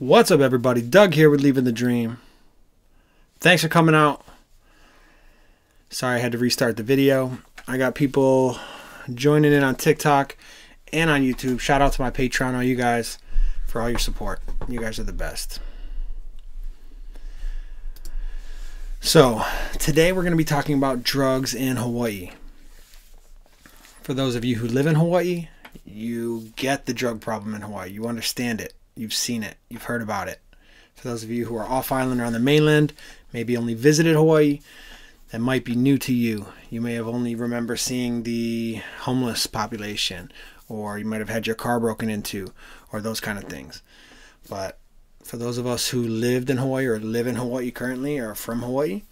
What's up, everybody? Doug here with Leaving the Dream. Thanks for coming out. Sorry I had to restart the video. I got people joining in on TikTok and on YouTube. Shout out to my Patreon, all you guys, for all your support. You guys are the best. So today we're going to be talking about drugs in Hawaii. For those of you who live in Hawaii, you get the drug problem in Hawaii. You understand it. You've seen it. You've heard about it. For those of you who are off-island or on the mainland, maybe only visited Hawaii, that might be new to you. You may have only remember seeing the homeless population, or you might have had your car broken into, or those kind of things. But for those of us who lived in Hawaii or live in Hawaii currently or are from Hawaii,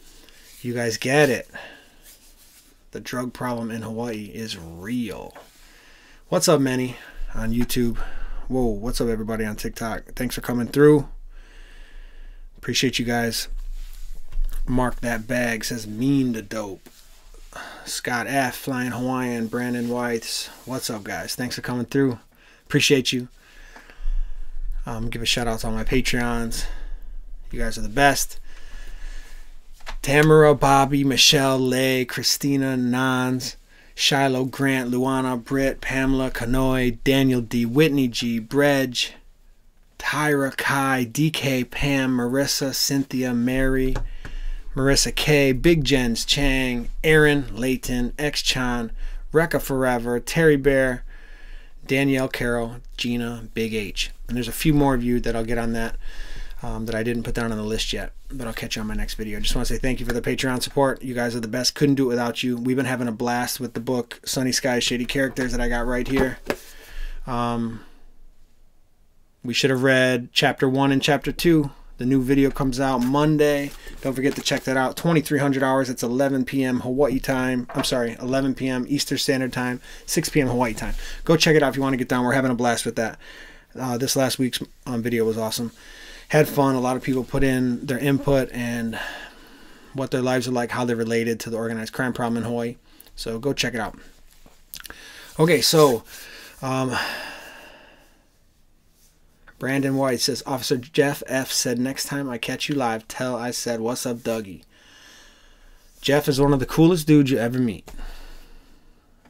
you guys get it. The drug problem in Hawaii is real. What's up, Manny, on YouTube? Whoa, what's up, everybody on TikTok? Thanks for coming through. Appreciate you guys. Mark that bag says mean to dope. Scott F, Flying Hawaiian, Brandon Whites. What's up, guys? Thanks for coming through. Appreciate you. Give a shout out to all my Patreons. You guys are the best. Tamara, Bobby, Michelle, Lay, Christina, Nans, Shiloh, Grant, Luana, Britt, Pamela, Kanoi, Daniel D, Whitney G, Bredge, Tyra, Kai, DK, Pam, Marissa, Cynthia, Mary, Marissa K, Big Jens, Chang, Aaron, Layton, X-Chan, Rekka Forever, Terry Bear, Danielle Carroll, Gina, Big H. And there's a few more of you that I'll get on that I didn't put down on the list yet, but I'll catch you on my next video. I just want to say thank you for the Patreon support. You guys are the best. Couldn't do it without you. We've been having a blast with the book, Sunny Sky Shady Characters, that I got right here. We should have read Chapter 1 and Chapter 2. The new video comes out Monday. Don't forget to check that out. 2300 hours. It's 11 p.m. Hawaii time. I'm sorry, 11 p.m. Eastern Standard Time, 6 p.m. Hawaii time. Go check it out if you want to get down. We're having a blast with that. This last week's video was awesome. Had fun. A lot of people put in their input and what their lives are like, how they're related to the organized crime problem in Hawaii. So go check it out. Okay, so Brandon White says, Officer Jeff F. said, next time I catch you live, tell I said, what's up, Dougie? Jeff is one of the coolest dudes you ever meet.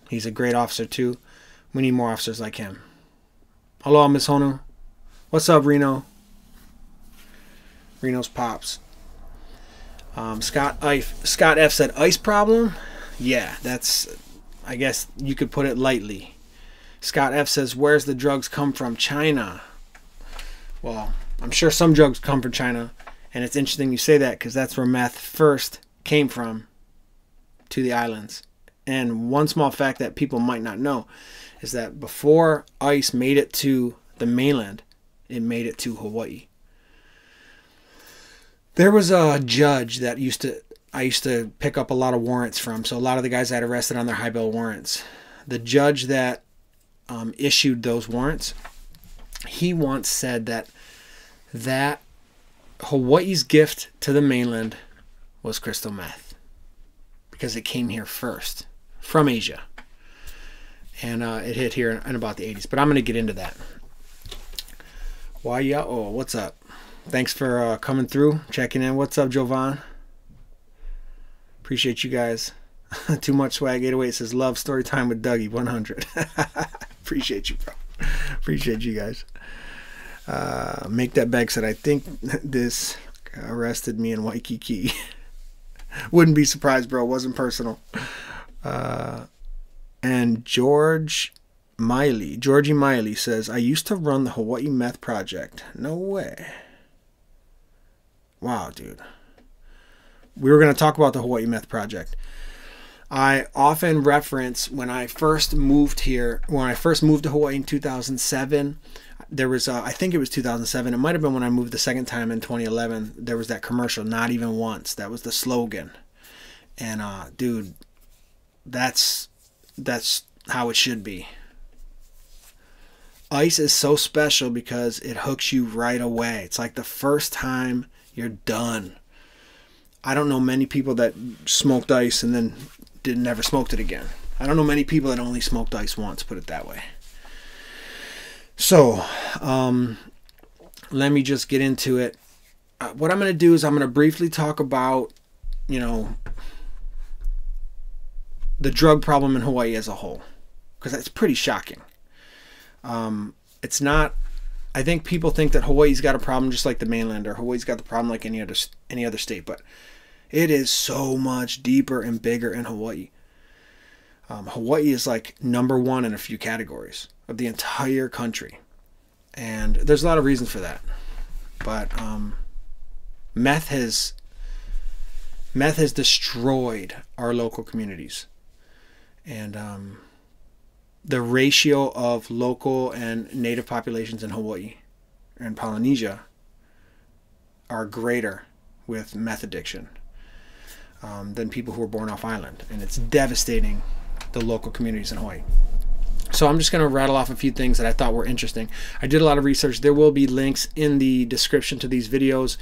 He's a great officer, too. We need more officers like him. Hello, Miss Honu. What's up, Reno? Reno's pops. Scott F said ice problem. Yeah, that's, I guess you could put it lightly. Scott F says, where's the drugs come from? China. Well, I'm sure some drugs come from China, and it's interesting you say that because that's where meth first came from to the islands. And one small fact that people might not know is that before ice made it to the mainland, it made it to Hawaii. There was a judge that I used to pick up a lot of warrants from. So a lot of the guys I had arrested on their high bail warrants, the judge that issued those warrants, he once said that Hawaii's gift to the mainland was crystal meth because it came here first from Asia, and it hit here in about the 80s. But I'm going to get into that. Wai'ya'o, what's up? Thanks for coming through, checking in. What's up, Jovan? Appreciate you guys. Too much swag. 808 says, love story time with Dougie, 100. Appreciate you, bro. Appreciate you guys. Make that bag said, I think this arrested me in Waikiki. Wouldn't be surprised, bro. It wasn't personal. And Georgie Miley says, I used to run the Hawaii Meth Project. No way. Wow, dude. We were going to talk about the Hawaii Meth Project. I often reference when I first moved here, when I first moved to Hawaii in 2007, there was, I think it was 2007. It might have been when I moved the second time in 2011. There was that commercial, Not Even Once. That was the slogan. And, dude, that's how it should be. Ice is so special because it hooks you right away. It's like the first time you're done. I don't know many people that smoked ice and then never smoked it again. I don't know many people that only smoked ice once, put it that way. So let me just get into it. What I'm going to do is I'm going to briefly talk about, you know, the drug problem in Hawaii as a whole, because that's pretty shocking. It's not, I think people think that Hawaii's got a problem just like the mainland, or Hawaii's got the problem like any other state, but it is so much deeper and bigger in Hawaii. Hawaii is like #1 in a few categories of the entire country. And there's a lot of reasons for that. But meth has destroyed our local communities. And the ratio of local and native populations in Hawaii and Polynesia are greater with meth addiction than people who were born off island. And it's devastating the local communities in Hawaii. So I'm just going to rattle off a few things that I thought were interesting. I did a lot of research. There will be links in the description to these videos.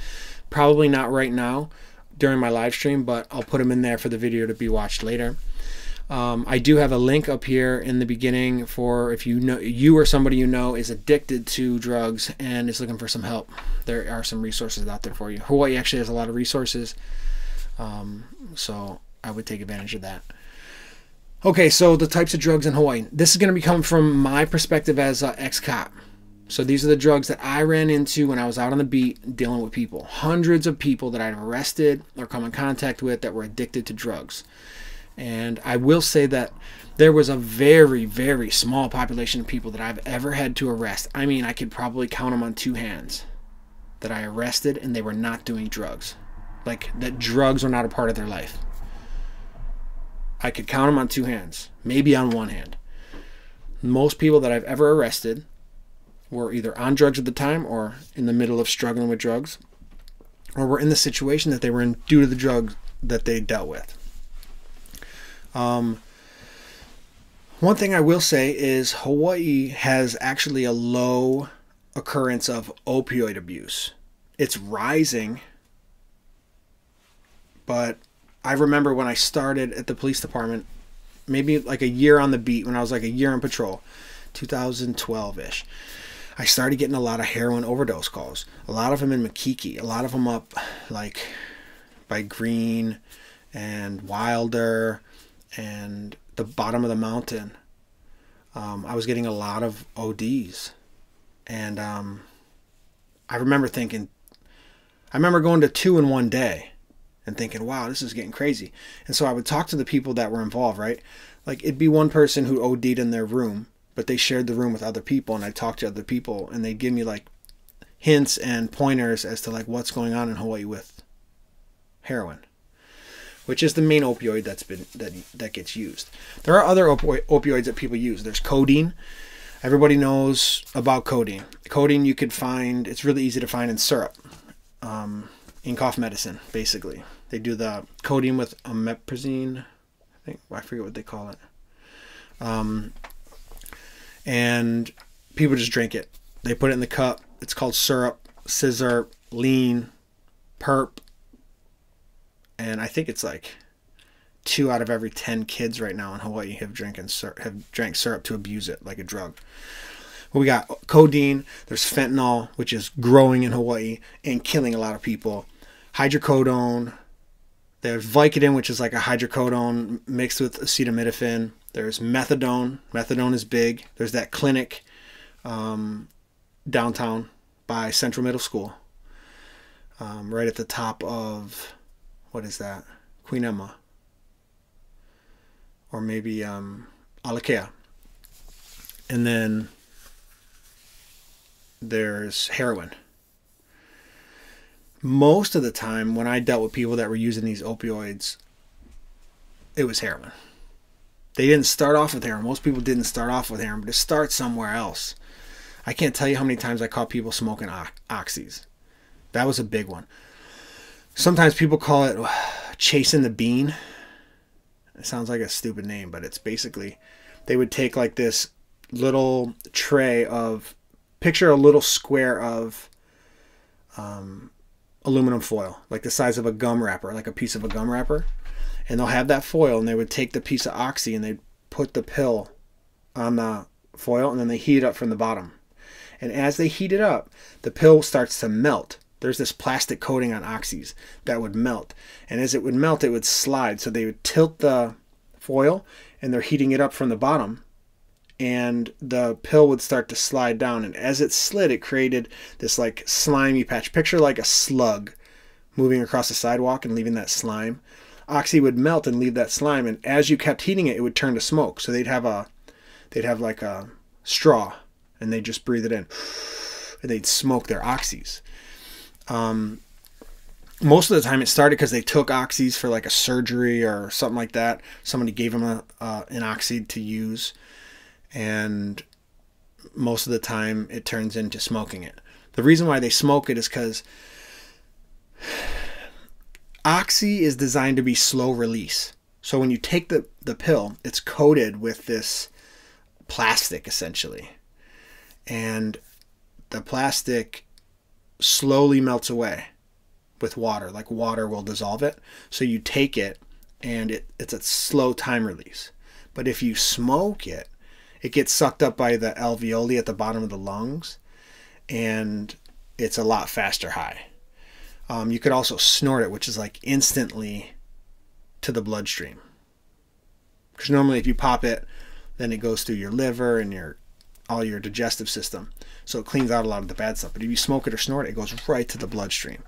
Probably not right now during my live stream, but I'll put them in there for the video to be watched later. I do have a link up here in the beginning for if you know, you or somebody you know is addicted to drugs and is looking for some help. There are some resources out there for you. Hawaii actually has a lot of resources, so I would take advantage of that. Okay, so the types of drugs in Hawaii. This is going to be coming from my perspective as an ex-cop. So these are the drugs that I ran into when I was out on the beat dealing with people. Hundreds of people that I've arrested or come in contact with that were addicted to drugs. And I will say that there was a very, very small population of people that I've ever had to arrest. I mean, I could probably count them on 2 hands that I arrested and they were not doing drugs. Like, that drugs were not a part of their life. I could count them on 2 hands, maybe on 1 hand. Most people that I've ever arrested were either on drugs at the time or in the middle of struggling with drugs, or were in the situation that they were in due to the drugs that they dealt with. One thing I will say is Hawaii has actually a low occurrence of opioid abuse. It's rising, but I remember when I started at the police department, maybe like a year on the beat, when I was like a year on patrol, 2012-ish, I started getting a lot of heroin overdose calls. A lot of them in Makiki, a lot of them up like by Green and Wilder and the bottom of the mountain. I was getting a lot of ODs. And I remember thinking, I remember going to 2 in one day and thinking, wow, this is getting crazy. And so I would talk to the people that were involved, right? Like, it'd be one person who OD'd in their room, but they shared the room with other people, and I talked to other people, and they'd give me like hints and pointers as to like what's going on in Hawaii with heroin, which is the main opioid that gets used. There are other opioids that people use. There's codeine. Everybody knows about codeine. Codeine you could find, it's really easy to find in syrup. In cough medicine, basically. They do the codeine with omeprazole, I think. I forget what they call it. And people just drink it. They put it in the cup. It's called syrup, scissor, lean, perp. And I think it's like 2 out of every 10 kids right now in Hawaii have drank syrup to abuse it like a drug. We got codeine. There's fentanyl, which is growing in Hawaii and killing a lot of people. Hydrocodone. There's Vicodin, which is like a hydrocodone mixed with acetaminophen. There's methadone. Methadone is big. There's that clinic downtown by Central Middle School, right at the top of, what is that? Queen Emma. Or maybe Alakea. And then there's heroin. Most of the time when I dealt with people that were using these opioids, it was heroin. They didn't start off with heroin. Most people didn't start off with heroin, but it starts somewhere else. I can't tell you how many times I caught people smoking oxys. That was a big one. Sometimes people call it chasing the bean. It sounds like a stupid name, but it's basically, they would take like this little tray of, picture a little square of aluminum foil, like the size of a gum wrapper, like a piece of a gum wrapper. And they'll have that foil, and they would take the piece of oxy and they'd put the pill on the foil, and then they heat it up from the bottom. And as they heat it up, the pill starts to melt. There's this plastic coating on oxys that would melt. And as it would melt, it would slide. So they would tilt the foil, and they're heating it up from the bottom. And the pill would start to slide down. And as it slid, it created this like slimy patch. Picture like a slug moving across the sidewalk and leaving that slime. Oxy would melt and leave that slime. And as you kept heating it, it would turn to smoke. So they'd have like a straw, and they'd just breathe it in, and they'd smoke their oxys. Most of the time it started because they took oxys for like a surgery or something like that. Somebody gave them an oxy to use, and most of the time it turns into smoking it. The reason why they smoke it is because oxy is designed to be slow release. So when you take the pill, it's coated with this plastic essentially, and the plastic slowly melts away with water. Like water will dissolve it. So you take it, and it's a slow time release. But if you smoke it, it gets sucked up by the alveoli at the bottom of the lungs, and it's a lot faster high. You could also snort it, which is like instantly to the bloodstream. Because normally if you pop it, then it goes through your liver and all your digestive system. So it cleans out a lot of the bad stuff. But if you smoke it or snort it, it goes right to the bloodstream.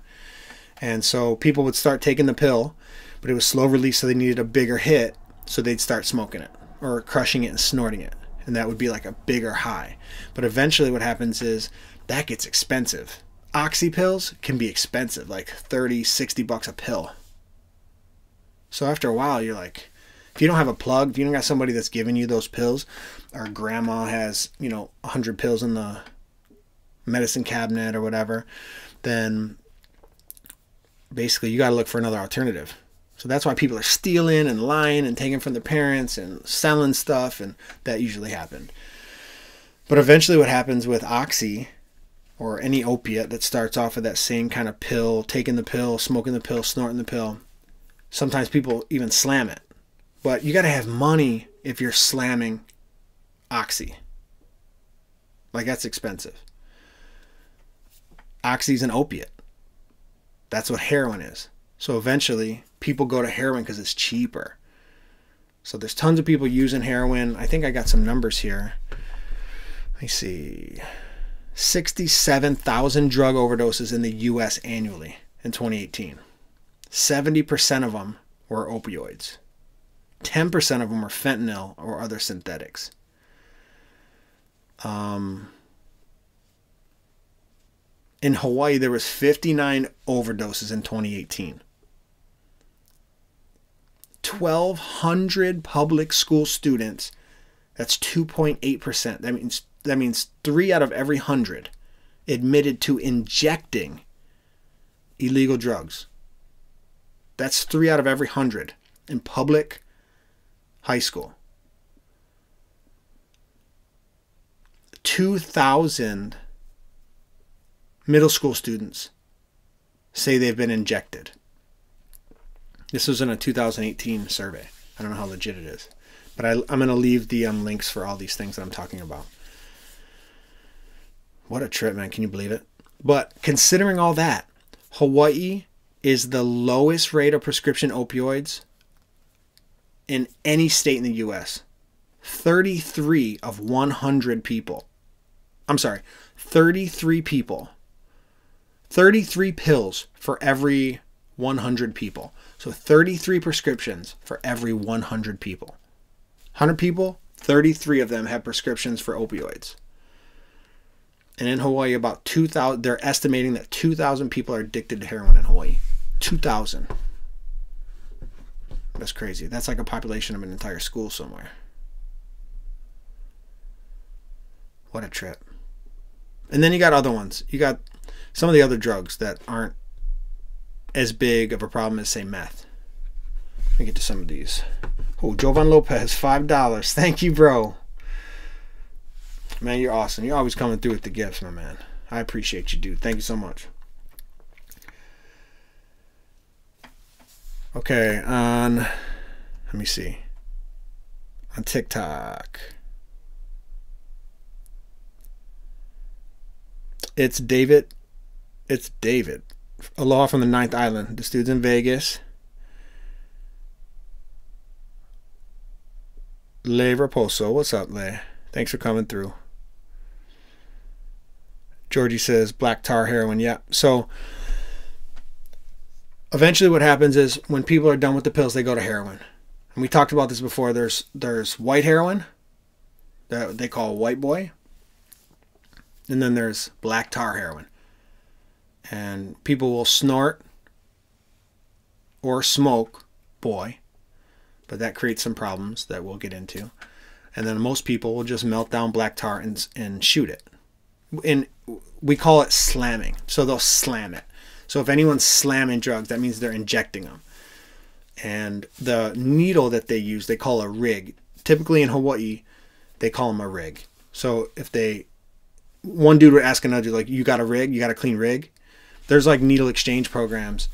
And so people would start taking the pill, but it was slow release, so they needed a bigger hit. So they'd start smoking it or crushing it and snorting it. And that would be like a bigger high. But eventually what happens is that gets expensive. Oxy pills can be expensive, like $30, $60 a pill. So after a while, you're like, if you don't have a plug, if you don't got somebody that's giving you those pills, or grandma has, you know, 100 pills in the medicine cabinet or whatever, then basically you got to look for another alternative. So that's why people are stealing and lying and taking from their parents and selling stuff, and that usually happened. But eventually what happens with oxy or any opiate that starts off with that same kind of pill, taking the pill, smoking the pill, snorting the pill, sometimes people even slam it. But you got to have money if you're slamming oxy. Like, that's expensive. Oxy's an opiate. That's what heroin is. So eventually people go to heroin because it's cheaper. So there's tons of people using heroin. I think I got some numbers here. Let me see. 67,000 drug overdoses in the U.S. annually in 2018. 70% of them were opioids. 10% of them are fentanyl or other synthetics. In Hawaii, there was 59 overdoses in 2018. 1,200 public school students. That's 2.8%. That means 3 out of every 100 admitted to injecting illegal drugs. That's 3 out of every 100 in public high school. 2,000 middle school students say they've been injected. This was in a 2018 survey. I don't know how legit it is, but I'm going to leave the links for all these things that I'm talking about. What a trip, man. Can you believe it? But considering all that, Hawaii is the lowest rate of prescription opioids in any state in the U.S. 33 of 100 people. I'm sorry, 33 people. 33 pills for every 100 people. So 33 prescriptions for every 100 people. 100 people, 33 of them have prescriptions for opioids. And in Hawaii, about 2,000, they're estimating that 2,000 people are addicted to heroin in Hawaii. 2,000. That's crazy. That's like a population of an entire school somewhere. What a trip. And then you got other ones. You got some of the other drugs that aren't as big of a problem as, say, meth. Let me get to some of these. Oh, Jovan Lopez, $5. Thank you, bro. Man, you're awesome. You're always coming through with the gifts, my man. I appreciate you, dude. Thank you so much. Okay, let me see. On TikTok. It's David. Aloha from the Ninth Island. This dude's in Vegas. Le Raposo. What's up, Le? Thanks for coming through. Georgie says black tar heroin. Yeah. So eventually what happens is when people are done with the pills, they go to heroin. And we talked about this before. There's white heroin that they call white boy. And then there's black tar heroin. And people will snort or smoke boy. But that creates some problems that we'll get into. And then most people will just melt down black tar and shoot it. And we call it slamming. So they'll slam it. So if anyone's slamming drugs, that means they're injecting them. And the needle that they use, they call a rig. Typically in Hawaii, they call them a rig. So if they, one dude would ask another, like, you got a rig? You got a clean rig? There's like needle exchange programs.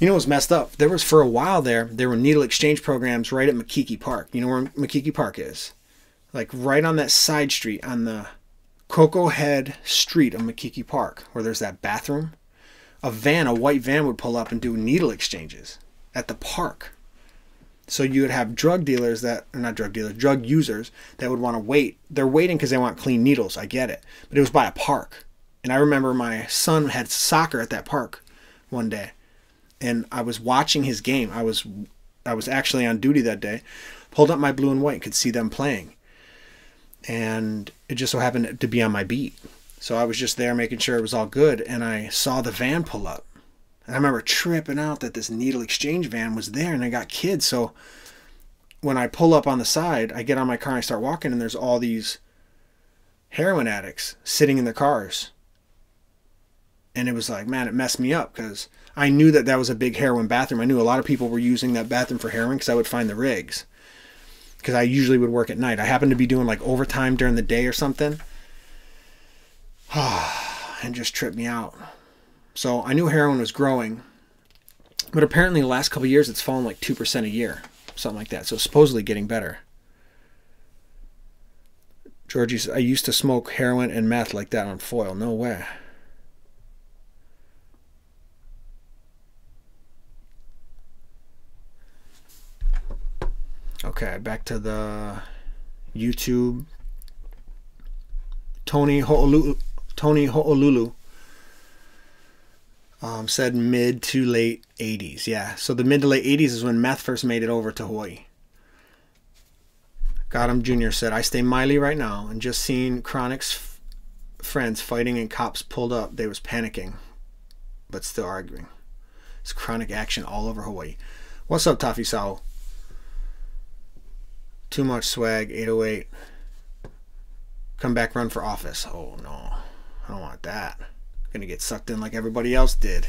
You know what's messed up? There was, for a while there were needle exchange programs right at Makiki Park. You know where Makiki Park is? Like right on that side street on the Coco Head street of Makiki Park, where there's that bathroom. A white van would pull up and do needle exchanges at the park. So you would have drug users that would want to wait. They're waiting because they want clean needles. I get it. But it was by a park. And I remember my son had soccer at that park one day. And I was watching his game. I was actually on duty that day. Pulled up my blue and white, could see them playing. And it just so happened to be on my beat. So I was just there making sure it was all good, and I saw the van pull up. And I remember tripping out that this needle exchange van was there, and I got kids. So when I pull up on the side, I get on my car and I start walking, and there's all these heroin addicts sitting in their cars. And it was like, man, it messed me up because I knew that that was a big heroin bathroom. I knew a lot of people were using that bathroom for heroin because I would find the rigs because I usually would work at night. I happened to be doing like overtime during the day or something. And just tripped me out. So I knew heroin was growing, but apparently the last couple of years it's fallen like 2% a year, something like that. So supposedly getting better. Georgie says, I used to smoke heroin and meth like that on foil. No way. Okay, back to the YouTube. Tony Ho'olulu said mid to late 80s. Yeah, so the mid to late 80s is when meth first made it over to Hawaii. Gotham Jr. said, I stay Miley right now and just seen Chronic's friends fighting and cops pulled up. They was panicking, but still arguing. It's chronic action all over Hawaii. What's up, Tafisao? Too much swag, 808. Come back, run for office. Oh no, I don't want that. I'm gonna get sucked in like everybody else did.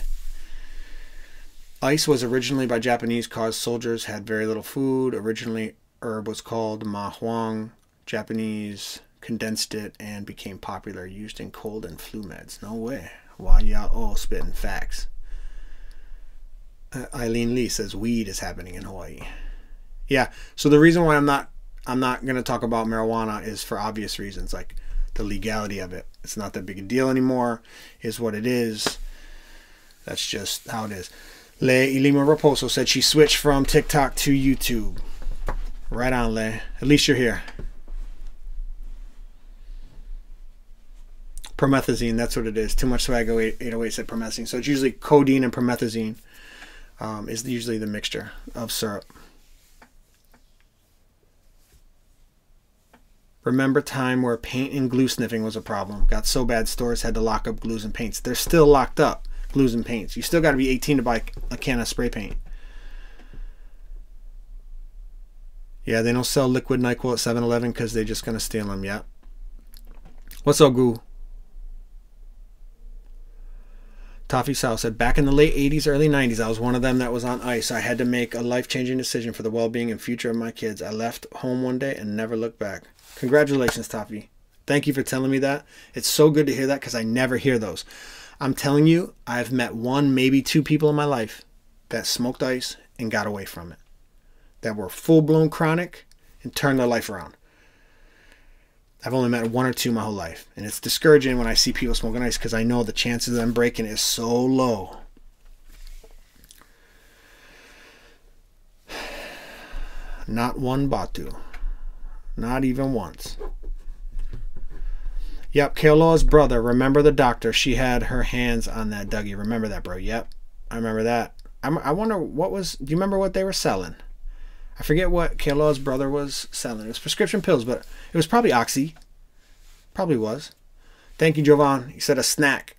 Ice was originally by Japanese cause soldiers had very little food. Originally, herb was called mahuang. Japanese condensed it and became popular, used in cold and flu meds. No way. Why y'all all spitting facts? Eileen Lee says weed is happening in Hawaii. Yeah. So the reason why I'm not going to talk about marijuana is for obvious reasons, like the legality of it. It's not that big a deal anymore, is what it is. That's just how it is. Le Ilima Raposo said she switched from TikTok to YouTube. Right on, Le. At least you're here. Promethazine, that's what it is. Too much swag, 808 said promethazine. So it's usually codeine and promethazine is usually the mixture of syrup. Remember time where paint and glue sniffing was a problem. Got so bad stores had to lock up glues and paints. They're still locked up, glues and paints. You still got to be 18 to buy a can of spray paint. Yeah, they don't sell liquid NyQuil at 7-Eleven because they're just going to steal them, yeah. What's up, Goo? Toffee Sal said, back in the late 80s, early 90s, I was one of them that was on ice. I had to make a life-changing decision for the well-being and future of my kids. I left home one day and never looked back. Congratulations, Toppy. Thank you for telling me that. It's so good to hear that because I never hear those. I'm telling you, I've met one, maybe two people in my life that smoked ice and got away from it, that were full-blown chronic and turned their life around. I've only met one or two my whole life. And it's discouraging when I see people smoking ice because I know the chances I'm breaking is so low. Not one batu. Not even once. Yep, Keoloa's brother. Remember the doctor. She had her hands on that Dougie. Remember that, bro. Yep, I remember that. I wonder what was... Do you remember what they were selling? I forget what Kealoa's brother was selling. It was prescription pills, but it was probably Oxy. Probably was. Thank you, Jovan. He said a snack.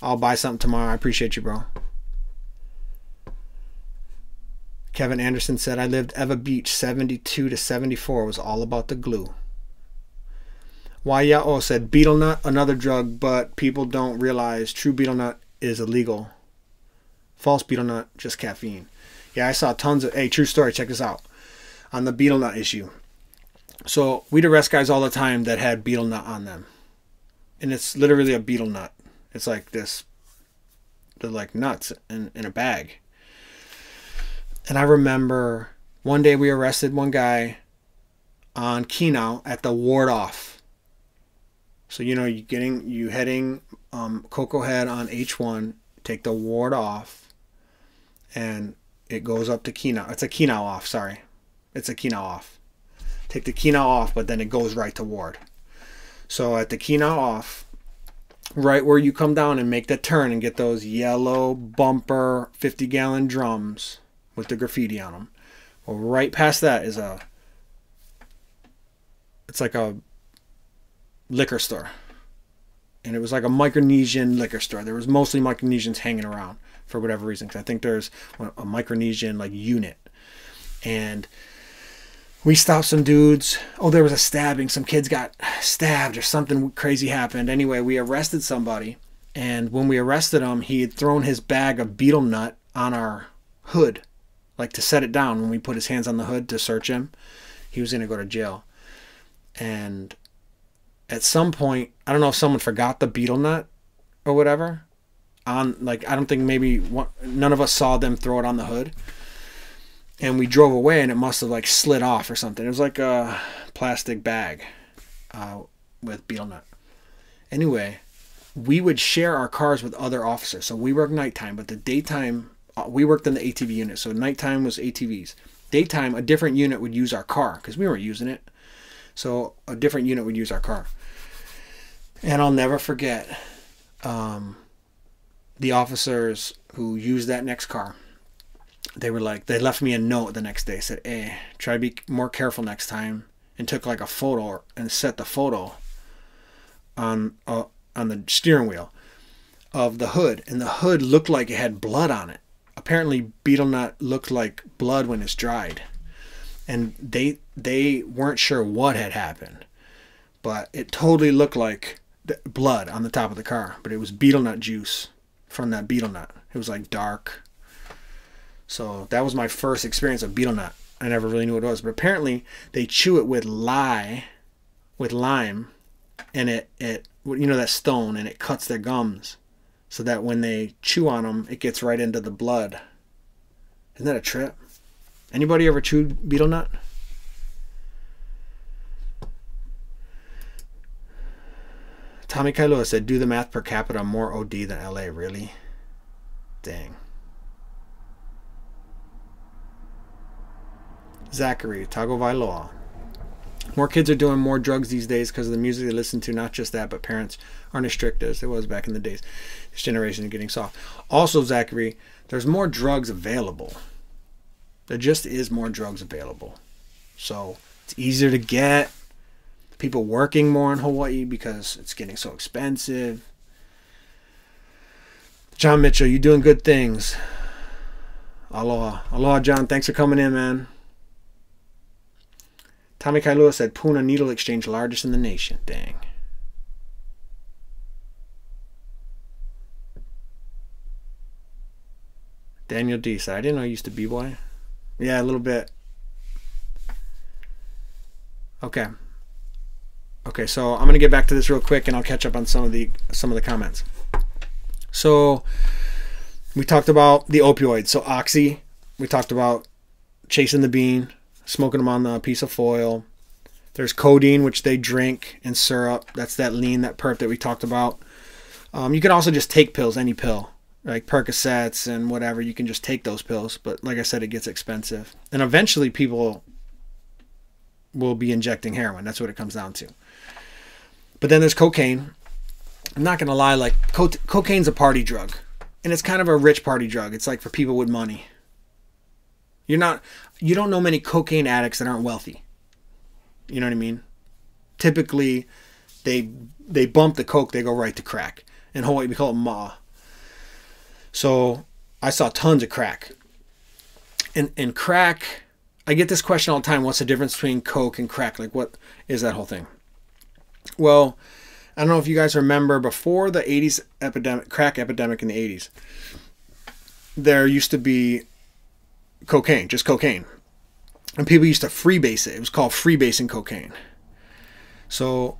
I'll buy something tomorrow. I appreciate you, bro. Kevin Anderson said, I lived Eva Beach, 72 to 74. It was all about the glue. Yao said, betel nut, another drug, but people don't realize true betel nut is illegal. False betel nut, just caffeine. Yeah, I saw tons of... Hey, true story, check this out. On the betel nut issue. So we'd arrest guys all the time that had betel nut on them. And it's literally a betel nut. It's like this. They're like nuts in a bag. And I remember one day we arrested one guy on Kenau at the ward off. So, you know, you heading Coco Head on H1, take the ward off, and it goes up to Kenau. It's a Kenau off, sorry. It's a Kenau off. Take the Kenau off, but then it goes right to ward. So at the Kenau off, right where you come down and make the turn and get those yellow bumper 50-gallon drums with the graffiti on them. Well, right past that is a... It's like a liquor store. And it was like a Micronesian liquor store. There was mostly Micronesians hanging around for whatever reason, because I think there's a Micronesian like unit. And we stopped some dudes. Oh, there was a stabbing. Some kids got stabbed or something crazy happened. Anyway, we arrested somebody, and when we arrested him, he had thrown his bag of betel nut on our hood, like to set it down. When we put his hands on the hood to search him, he was going to go to jail. And at some point, I don't know if someone forgot the betel nut or whatever. I don't think maybe none of us saw them throw it on the hood, and we drove away, and it must have like slid off or something. It was like a plastic bag with betel nut. Anyway, we would share our cars with other officers. So we worked nighttime, but the daytime we worked in the ATV unit. So nighttime was ATVs. Daytime, a different unit would use our car because we weren't using it. So a different unit would use our car, and I'll never forget. The officers who used that next car, they were like, they left me a note the next day, said, hey, try to be more careful next time, and took like a photo and set the photo on the steering wheel of the hood. And the hood looked like it had blood on it. Apparently betel nut looked like blood when it's dried. And they weren't sure what had happened, but it totally looked like blood on the top of the car, but it was betel nut juice from that betel nut. It was like dark. So that was my first experience of betel nut. I never really knew what it was, but apparently they chew it with lime, and it you know, that stone, and it cuts their gums so that when they chew on them, it gets right into the blood. Isn't that a trip? Anybody ever chewed betel nut? Tommy Kailua said, do the math, per capita, more OD than LA. Really? Dang. Zachary, Tagovailoa. More kids are doing more drugs these days because of the music they listen to. Not just that, but parents aren't as strict as it was back in the days. This generation is getting soft. Also, Zachary, there's more drugs available. There just is more drugs available. So it's easier to get. People working more in Hawaii because it's getting so expensive. John Mitchell, you doing good things. Aloha. Aloha, John. Thanks for coming in, man. Tommy Kailua said, Puna Needle Exchange, largest in the nation. Dang. Daniel D said, I didn't know I used to B-boy. Yeah, a little bit. Okay. Okay, so I'm gonna get back to this real quick, and I'll catch up on some of the comments. So we talked about the opioids. So Oxy, we talked about chasing the bean, smoking them on the piece of foil, There's codeine, which they drink, and syrup. That's that lean, that perp that we talked about. You can also just take pills, any pill, like Percocets and whatever. You can just take those pills. But like I said, it gets expensive. And eventually people will be injecting heroin. That's what it comes down to. But then there's cocaine. I'm not going to lie, like cocaine's a party drug. And it's kind of a rich party drug. It's like for people with money. You don't know many cocaine addicts that aren't wealthy. You know what I mean? Typically, they bump the coke, they go right to crack. In Hawaii, we call it ma'a. So I saw tons of crack. And crack, I get this question all the time, what's the difference between coke and crack? Like, what is that whole thing? Well, I don't know if you guys remember, before the 80s epidemic, crack epidemic in the 80s, there used to be cocaine, just cocaine. And people used to freebase it. It was called freebasing cocaine. So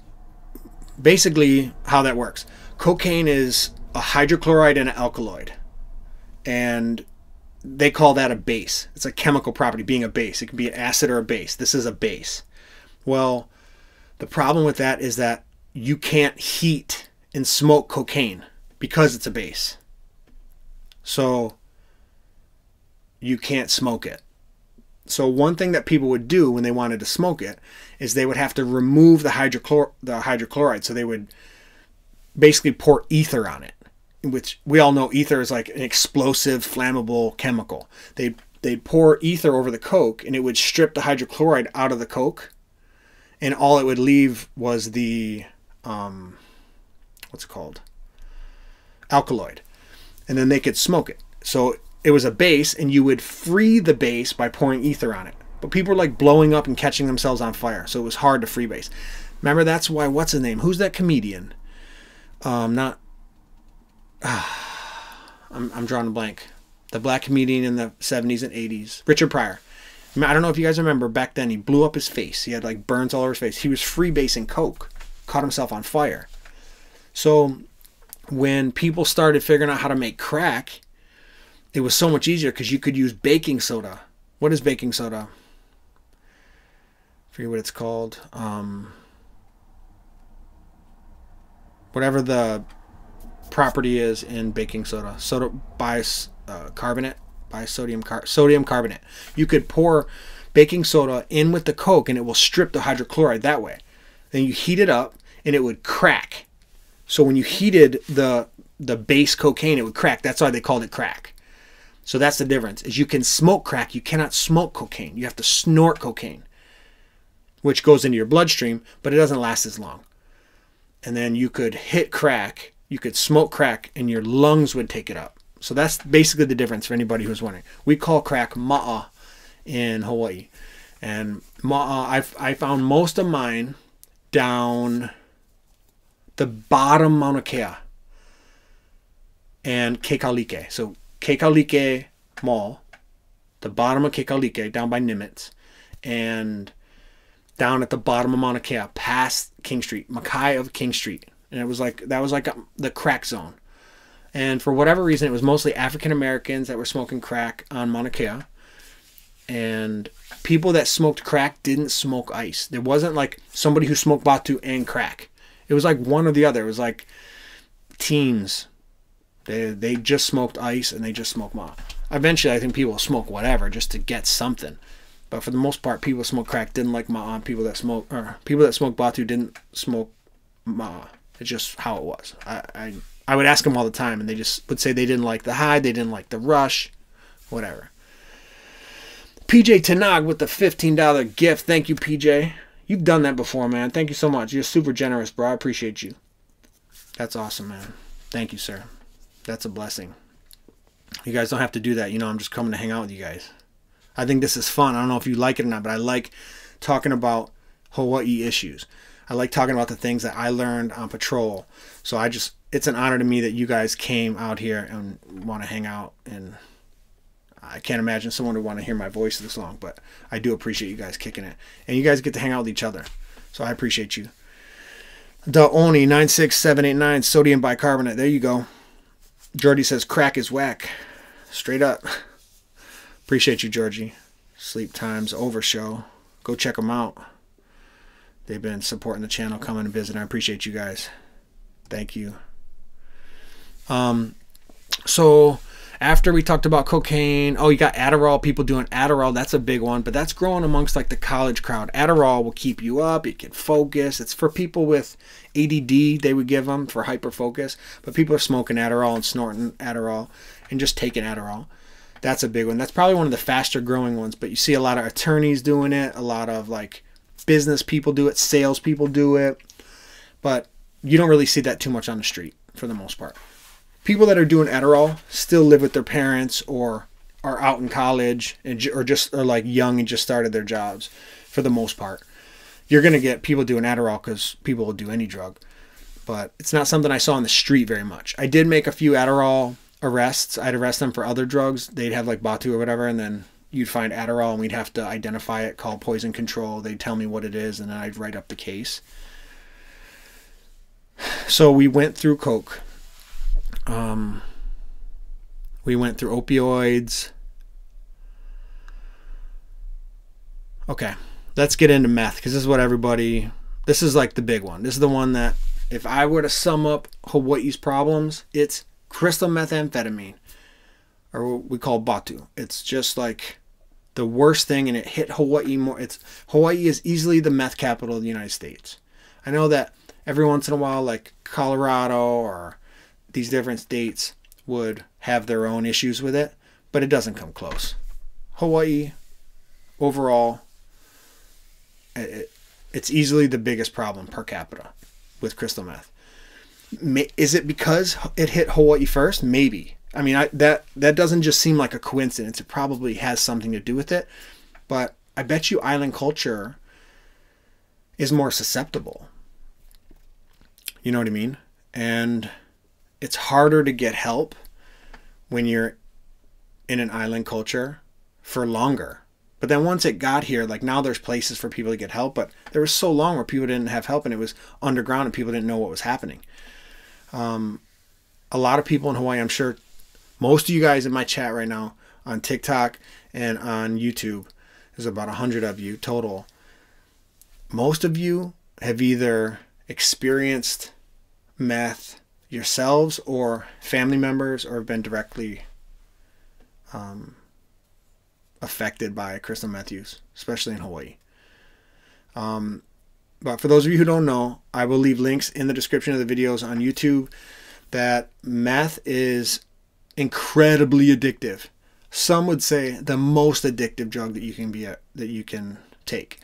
basically how that works. Cocaine is a hydrochloride and an alkaloid. And they call that a base. It's a chemical property, being a base. It can be an acid or a base. This is a base. Well, the problem with that is that you can't heat and smoke cocaine because it's a base. So you can't smoke it. So one thing that people would do when they wanted to smoke it is they would have to remove the hydrochloride. So they would basically pour ether on it, which we all know ether is like an explosive, flammable chemical. They'd pour ether over the coke and it would strip the hydrochloride out of the coke. And all it would leave was the, what's it called? Alkaloid. And then they could smoke it. So it was a base, and you would free the base by pouring ether on it. But people were like blowing up and catching themselves on fire. So it was hard to freebase. Remember, that's why, what's his name? Who's that comedian? I'm drawing a blank. The black comedian in the 70s and 80s. Richard Pryor. I don't know if you guys remember, back then he blew up his face. He had like burns all over his face. He was freebasing coke, caught himself on fire. So when people started figuring out how to make crack, it was so much easier because you could use baking soda. What is baking soda? I forget what it's called. Whatever the property is in baking soda. Soda bicarbonate. Sodium carbonate. You could pour baking soda in with the coke and it will strip the hydrochloride that way. Then you heat it up and it would crack. So when you heated the base cocaine, it would crack. That's why they called it crack. So that's the difference, is you can smoke crack. You cannot smoke cocaine. You have to snort cocaine, which goes into your bloodstream, but it doesn't last as long. And then you could hit crack, you could smoke crack, and your lungs would take it up. So that's basically the difference for anybody who's wondering. We call crack ma'a in Hawaii. And ma'a, I found most of mine down the bottom Mauna Kea and Kekalike. So Kekalike Mall, the bottom of Kekalike, down by Nimitz, and down at the bottom of Mauna Kea, past King Street, Makai of King Street. And it was like, that was like the crack zone. And for whatever reason, it was mostly African Americans that were smoking crack on Mauna Kea. And people that smoked crack didn't smoke ice. There wasn't like somebody who smoked batu and crack. It was like one or the other. It was like teens. They just smoked ice and they just smoked ma. Eventually, I think people will smoke whatever just to get something. But for the most part, people that smoked crack didn't like ma. And people that smoked batu didn't smoke ma. It's just how it was. I would ask them all the time, and they just would say they didn't like the high, they didn't like the rush, whatever. PJ Tanag with the $15 gift. Thank you, PJ. You've done that before, man. Thank you so much. You're super generous, bro. I appreciate you. That's awesome, man. Thank you, sir. That's a blessing. You guys don't have to do that. You know, I'm just coming to hang out with you guys. I think this is fun. I don't know if you like it or not, but I like talking about Hawaii issues. I like talking about the things that I learned on patrol. So I just... it's an honor to me that you guys came out here and want to hang out. And I can't imagine someone would want to hear my voice this long, but I do appreciate you guys kicking it. And you guys get to hang out with each other. So I appreciate you. The Oni 96789 sodium bicarbonate. There you go. Georgie says crack is whack. Straight up. Appreciate you, Georgie. Sleep Time's Over show. Go check them out. They've been supporting the channel, coming and visiting. I appreciate you guys. Thank you. So after we talked about cocaine, oh, you got Adderall, people doing Adderall. That's a big one, but that's growing amongst like the college crowd. Adderall will keep you up. It can focus. It's for people with ADD, they would give them for hyper focus, but people are smoking Adderall and snorting Adderall and just taking Adderall. That's a big one. That's probably one of the faster growing ones, but you see a lot of attorneys doing it. A lot of like business people do it, sales people do it, but you don't really see that too much on the street for the most part. People that are doing Adderall still live with their parents or are out in college and or like young and just started their jobs for the most part. You're going to get people doing Adderall because people will do any drug, but it's not something I saw on the street very much. I did make a few Adderall arrests. I'd arrest them for other drugs. They'd have like batu or whatever, and then you'd find Adderall and we'd have to identify it, call poison control. They'd tell me what it is and then I'd write up the case. So we went through coke. We went through opioids. Okay, let's get into meth, because this is what everybody, this is like the big one. This is the one that if I were to sum up Hawaii's problems, it's crystal methamphetamine, or what we call batu. It's just like the worst thing, and it hit Hawaii more. It's, Hawaii is easily the meth capital of the United States. I know that every once in a while, like Colorado or these different states would have their own issues with it, but it doesn't come close. Hawaii, overall, it's easily the biggest problem per capita with crystal meth. Is it because it hit Hawaii first? Maybe. I mean, that doesn't just seem like a coincidence. It probably has something to do with it, but I bet you island culture is more susceptible. You know what I mean? And it's harder to get help when you're in an island culture for longer. But then once it got here, like now there's places for people to get help, but there was so long where people didn't have help and it was underground and people didn't know what was happening. A lot of people in Hawaii, I'm sure most of you guys in my chat right now on TikTok and on YouTube, there's about 100 of you total. Most of you have either experienced meth yourselves or family members, or have been directly affected by crystal meth use, especially in Hawaii. But for those of you who don't know, I will leave links in the description of the videos on YouTube that meth is incredibly addictive. Some would say the most addictive drug that you can be that you can take.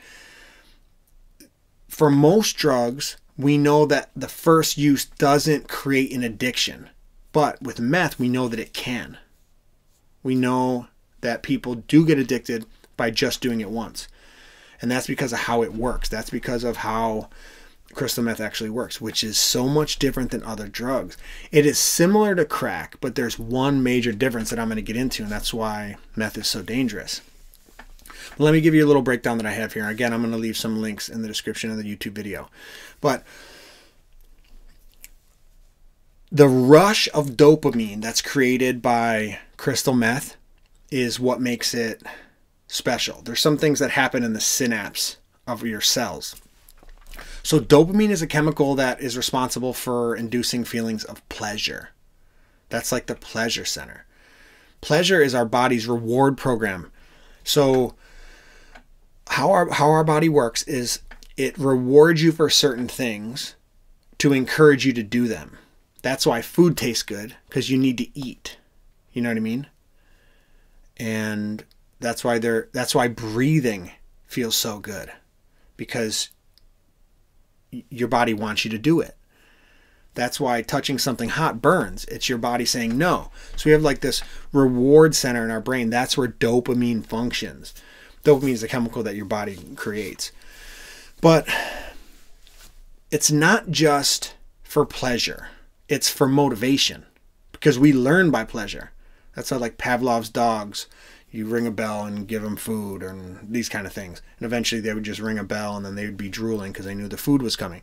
For most drugs, we know that the first use doesn't create an addiction, but with meth, we know that it can. We know that people do get addicted by just doing it once. And that's because of how it works. That's because of how crystal meth actually works, which is so much different than other drugs. It is similar to crack, but there's one major difference that I'm going to get into, and that's why meth is so dangerous. Let me give you a little breakdown that I have here. Again, I'm going to leave some links in the description of the YouTube video. But the rush of dopamine that's created by crystal meth is what makes it special. There's some things that happen in the synapse of your cells. So dopamine is a chemical that is responsible for inducing feelings of pleasure. That's like the pleasure center. Pleasure is our body's reward program. So how our body works is it rewards you for certain things to encourage you to do them. That's why food tastes good, because you need to eat. You know what I mean? And that's why breathing feels so good, because your body wants you to do it. That's why touching something hot burns. It's your body saying no. So we have like this reward center in our brain. That's where dopamine functions. Dopamine is a chemical that your body creates. But it's not just for pleasure. It's for motivation, because we learn by pleasure. That's how like Pavlov's dogs, you ring a bell and give them food and these kind of things. And eventually they would just ring a bell and then they would be drooling because they knew the food was coming.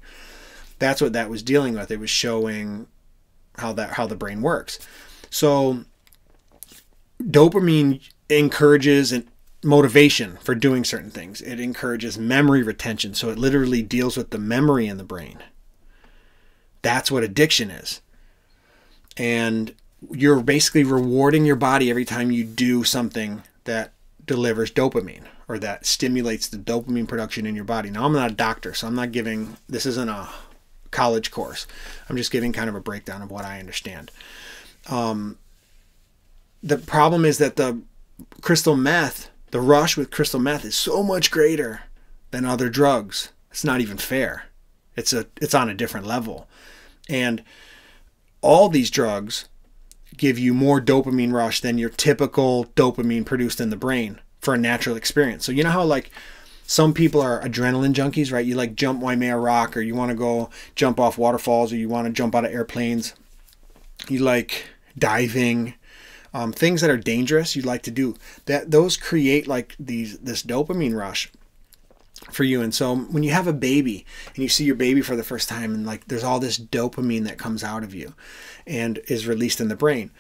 That's what that was dealing with. It was showing how the brain works. So dopamine encourages and motivation for doing certain things. It encourages memory retention. So it literally deals with the memory in the brain. That's what addiction is. And you're basically rewarding your body every time you do something that delivers dopamine or that stimulates the dopamine production in your body. Now, I'm not a doctor, so I'm not giving, this isn't a college course. I'm just giving kind of a breakdown of what I understand. The problem is that the crystal meth, the rush with crystal meth is so much greater than other drugs. It's not even fair. It's on a different level. And all these drugs give you more dopamine rush than your typical dopamine produced in the brain for a natural experience. So you know how like some people are adrenaline junkies, right? You like jump Waimea Rock, or you want to go jump off waterfalls, or you want to jump out of airplanes. You like diving, things that are dangerous you like to do. That those create like this dopamine rush for you. And so when you have a baby and you see your baby for the first time, and like there's all this dopamine that comes out of you and is released in the brain,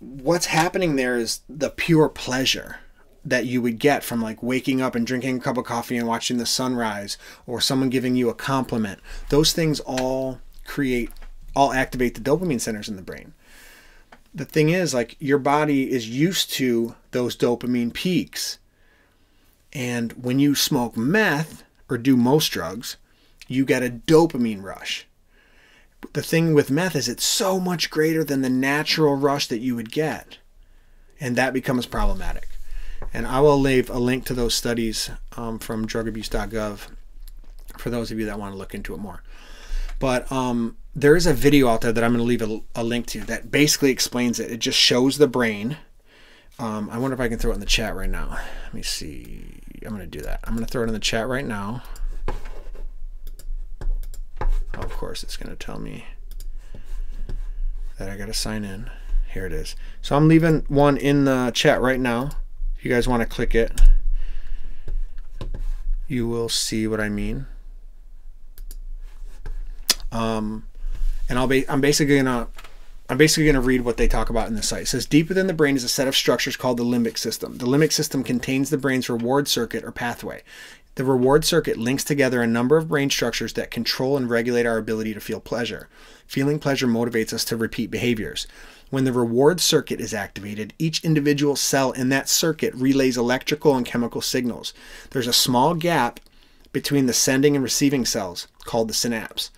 what's happening there is the pure pleasure that you would get from like waking up and drinking a cup of coffee and watching the sunrise, or someone giving you a compliment. Those things all activate the dopamine centers in the brain. The thing is, like, your body is used to those dopamine peaks. And when you smoke meth or do most drugs, you get a dopamine rush. The thing with meth is it's so much greater than the natural rush that you would get. And that becomes problematic. And I will leave a link to those studies from drugabuse.gov for those of you that want to look into it more. But there is a video out there that I'm going to leave a link to that basically explains it. It just shows the brain. I wonder if I can throw it in the chat right now. Let me see. I'm going to do that. I'm going to throw it in the chat right now. Of course, it's going to tell me that I got to sign in. Here it is. So I'm leaving one in the chat right now. If you guys want to click it, you will see what I mean. And I'm basically going to read what they talk about in the site. It says, deep within the brain is a set of structures called the limbic system. The limbic system contains the brain's reward circuit or pathway. The reward circuit links together a number of brain structures that control and regulate our ability to feel pleasure. Feeling pleasure motivates us to repeat behaviors. When the reward circuit is activated, each individual cell in that circuit relays electrical and chemical signals. There's a small gap between the sending and receiving cells called the synapse.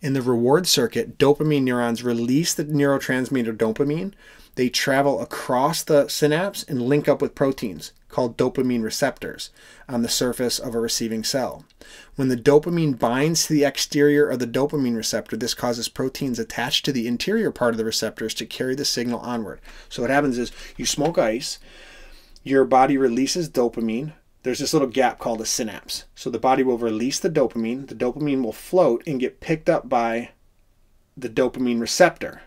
In the reward circuit, dopamine neurons release the neurotransmitter dopamine. They travel across the synapse and link up with proteins called dopamine receptors on the surface of a receiving cell. When the dopamine binds to the exterior of the dopamine receptor, this causes proteins attached to the interior part of the receptors to carry the signal onward. So what happens is you smoke ice, your body releases dopamine. There's this little gap called a synapse. So the body will release the dopamine will float and get picked up by the dopamine receptor.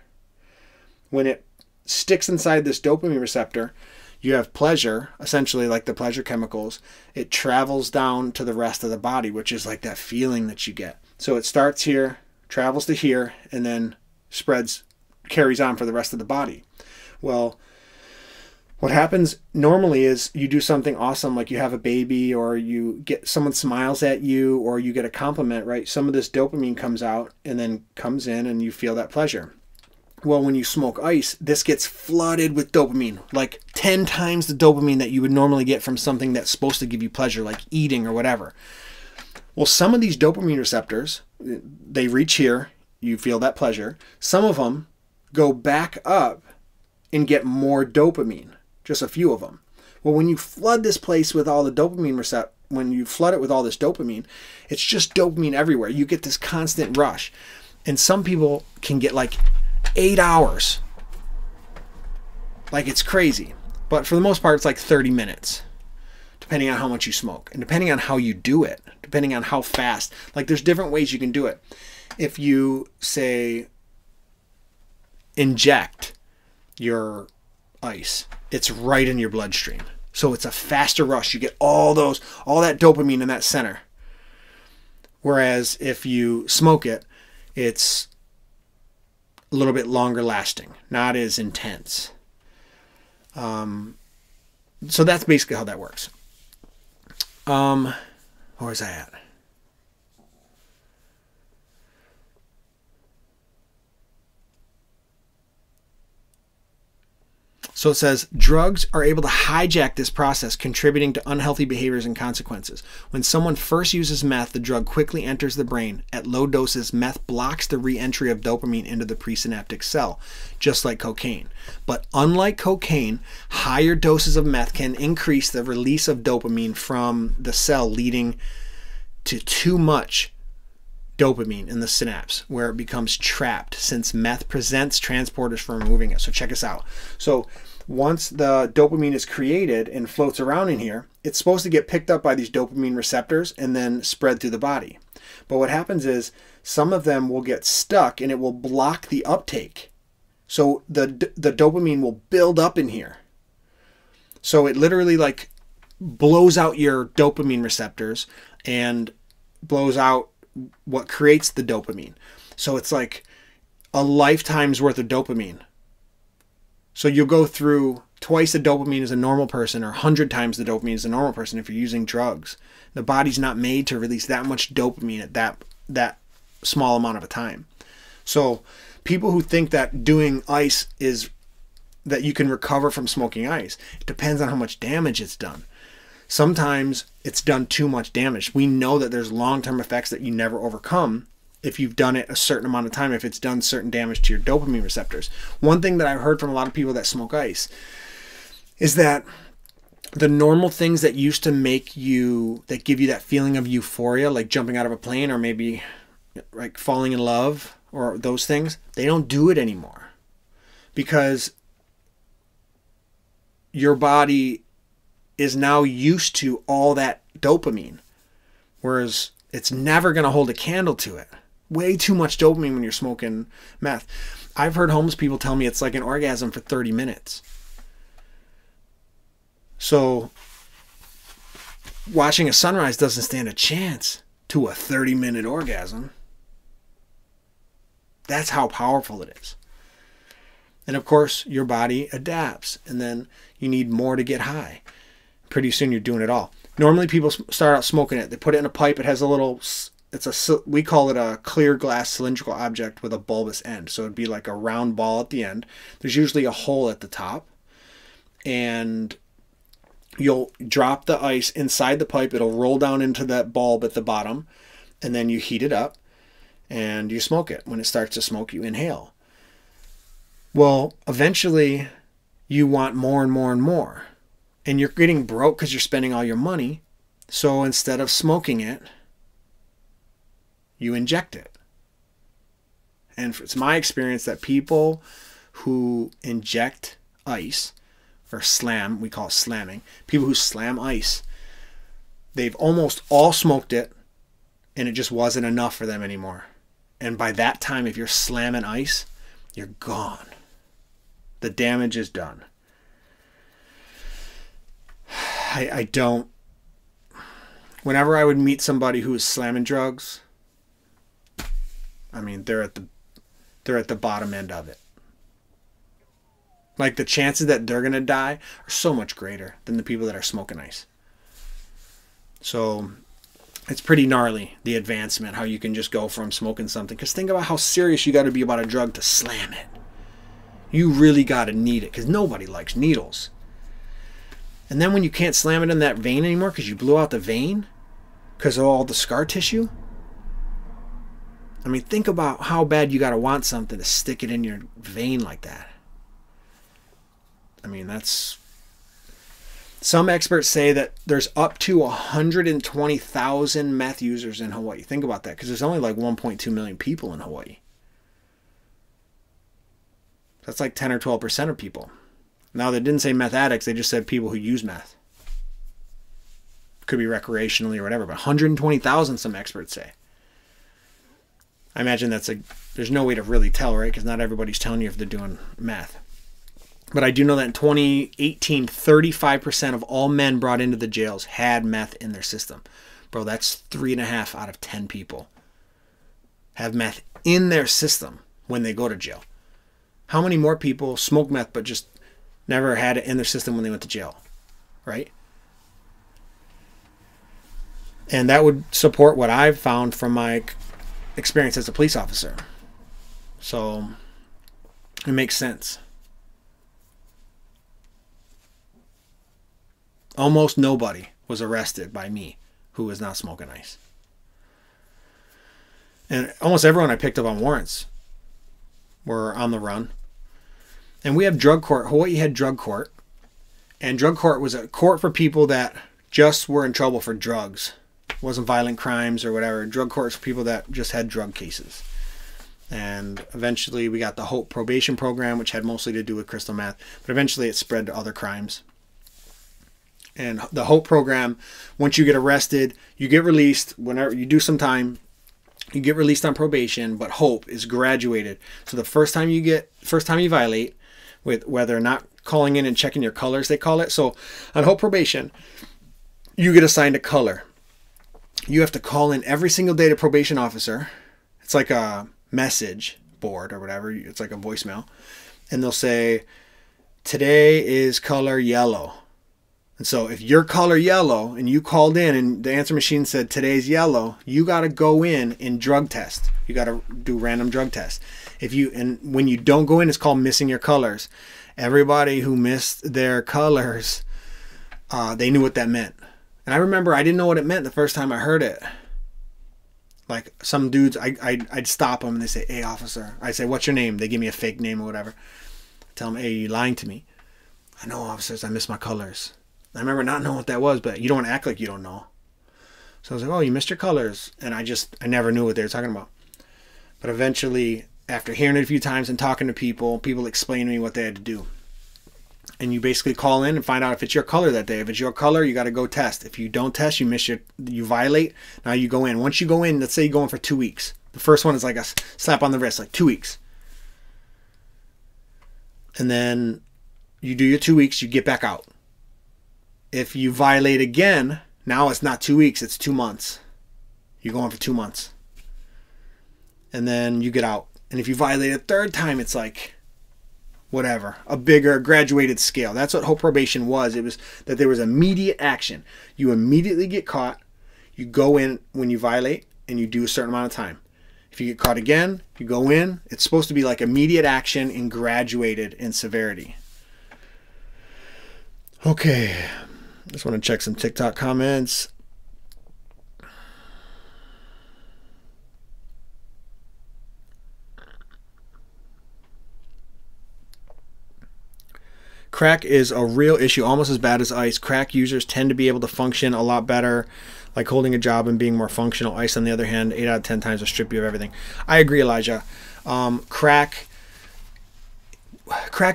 When it sticks inside this dopamine receptor, you have pleasure, essentially like the pleasure chemicals. It travels down to the rest of the body, which is like that feeling that you get. So it starts here, travels to here, and then spreads, carries on for the rest of the body. Well, what happens normally is you do something awesome, like you have a baby, or you get someone smiles at you, or you get a compliment, right? Some of this dopamine comes out and then comes in and you feel that pleasure. Well, when you smoke ice, this gets flooded with dopamine, like 10 times the dopamine that you would normally get from something that's supposed to give you pleasure, like eating or whatever. Well, some of these dopamine receptors, they reach here, you feel that pleasure. Some of them go back up and get more dopamine. Just a few of them. Well, when you flood this place with all the dopamine receptors, when you flood it with all this dopamine, it's just dopamine everywhere. You get this constant rush. And some people can get like 8 hours. Like, it's crazy. But for the most part, it's like 30 minutes, depending on how much you smoke and depending on how you do it, depending on how fast. Like, there's different ways you can do it. If you, say, inject your ice, it's right in your bloodstream. So it's a faster rush. You get all that dopamine in that center. Whereas if you smoke it, it's a little bit longer lasting, not as intense. So that's basically how that works. Where was I at? So it says, drugs are able to hijack this process, contributing to unhealthy behaviors and consequences. When someone first uses meth, the drug quickly enters the brain. At low doses, meth blocks the re-entry of dopamine into the presynaptic cell, just like cocaine. But unlike cocaine, higher doses of meth can increase the release of dopamine from the cell, leading to too much dopamine in the synapse, where it becomes trapped, since meth presents transporters for removing it. So check us out. So once the dopamine is created and floats around in here, it's supposed to get picked up by these dopamine receptors and then spread through the body. But what happens is some of them will get stuck and it will block the uptake. So the dopamine will build up in here. So it literally like blows out your dopamine receptors and blows out what creates the dopamine. So it's like a lifetime's worth of dopamine. So you'll go through twice the dopamine as a normal person, or 100 times the dopamine as a normal person if you're using drugs. The body's not made to release that much dopamine at that small amount of a time. So people who think that doing ice is that you can recover from smoking ice, it depends on how much damage it's done. Sometimes it's done too much damage. We know that there's long-term effects that you never overcome if you've done it a certain amount of time, if it's done certain damage to your dopamine receptors. One thing that I've heard from a lot of people that smoke ice is that the normal things that used to make you, that give you that feeling of euphoria, like jumping out of a plane or maybe like falling in love or those things, they don't do it anymore because your body is now used to all that dopamine, whereas it's never going to hold a candle to it. Way too much dopamine when you're smoking meth. I've heard homeless people tell me it's like an orgasm for 30 minutes. So watching a sunrise doesn't stand a chance to a 30-minute orgasm. That's how powerful it is. And of course, your body adapts, and then you need more to get high. Pretty soon you're doing it all. Normally people start out smoking it. They put it in a pipe. It has a little, it's a, we call it a clear glass cylindrical object with a bulbous end. So it'd be like a round ball at the end. There's usually a hole at the top, and you'll drop the ice inside the pipe. It'll roll down into that bulb at the bottom, and then you heat it up and you smoke it. When it starts to smoke, you inhale. Well, eventually you want more and more and more. And you're getting broke because you're spending all your money. So instead of smoking it, you inject it. And it's my experience that people who inject ice, or slam, we call it slamming, people who slam ice, they've almost all smoked it and it just wasn't enough for them anymore. And by that time, if you're slamming ice, you're gone. The damage is done. I don't, whenever I would meet somebody who was slamming drugs, I mean, they're at the bottom end of it. Like, the chances that they're going to die are so much greater than the people that are smoking ice. So it's pretty gnarly, the advancement, how you can just go from smoking something. Because think about how serious you got to be about a drug to slam it. You really got to need it, because nobody likes needles. And then when you can't slam it in that vein anymore because you blew out the vein because of all the scar tissue. I mean, think about how bad you got to want something to stick it in your vein like that. I mean, that's... Some experts say that there's up to 120,000 meth users in Hawaii. Think about that, because there's only like 1.2 million people in Hawaii. That's like 10 or 12% of people. Now, they didn't say meth addicts. They just said people who use meth. Could be recreationally or whatever, but 120,000, some experts say. I imagine that's a... There's no way to really tell, right? Because not everybody's telling you if they're doing meth. But I do know that in 2018, 35% of all men brought into the jails had meth in their system. Bro, that's 3.5 out of 10 people have meth in their system when they go to jail. How many more people smoke meth but just... never had it in their system when they went to jail? right? And that would support what I've found from my experience as a police officer. So it makes sense. Almost nobody was arrested by me who was not smoking ice. And almost everyone I picked up on warrants were on the run. And we have drug court. Hawaii had drug court. And drug court was a court for people that just were in trouble for drugs. Wasn't violent crimes or whatever. Drug courts for people that just had drug cases. And eventually we got the Hope Probation Program, which had mostly to do with crystal meth. But eventually it spread to other crimes. And the Hope Program, once you get arrested, you get released. Whenever you do some time, you get released on probation, but Hope is graduated. So the first time you violate, with whether or not calling in and checking your colors, they call it. So on Hope Probation, you get assigned a color. You have to call in every single day to probation officer. It's like a message board or whatever. It's like a voicemail. And they'll say, today is color yellow. And so if your color yellow and you called in and the answer machine said today's yellow, you got to go in and drug test. You got to do random drug tests. And when you don't go in, it's called missing your colors. Everybody who missed their colors, they knew what that meant. And I remember I didn't know what it meant the first time I heard it. Like some dudes, I'd stop them and they say, hey, officer. I'd say, what's your name? They give me a fake name or whatever. I tell them, hey, you're lying to me. I know, officers, I missed my colors. I remember not knowing what that was, but you don't want to act like you don't know. So I was like, oh, you missed your colors. And I never knew what they were talking about. But eventually, after hearing it a few times and talking to people, people explained to me what they had to do. And you basically call in and find out if it's your color that day. If it's your color, you got to go test. If you don't test, you violate. Now you go in. Once you go in, let's say you go in for 2 weeks. The first one is like a slap on the wrist, like 2 weeks. And then you do your 2 weeks, you get back out. If you violate again, now it's not 2 weeks, it's 2 months. You're going for 2 months. And then you get out. And if you violate a third time, it's like whatever, a bigger graduated scale. That's what Hope Probation was. It was that there was immediate action. You immediately get caught. You go in when you violate and you do a certain amount of time. If you get caught again, you go in. It's supposed to be like immediate action and graduated in severity. Okay. Just want to check some TikTok comments. Crack is a real issue, almost as bad as ice. Crack users tend to be able to function a lot better, like holding a job and being more functional. Ice, on the other hand, 8 out of 10 times will strip you of everything. I agree, Elijah. Crack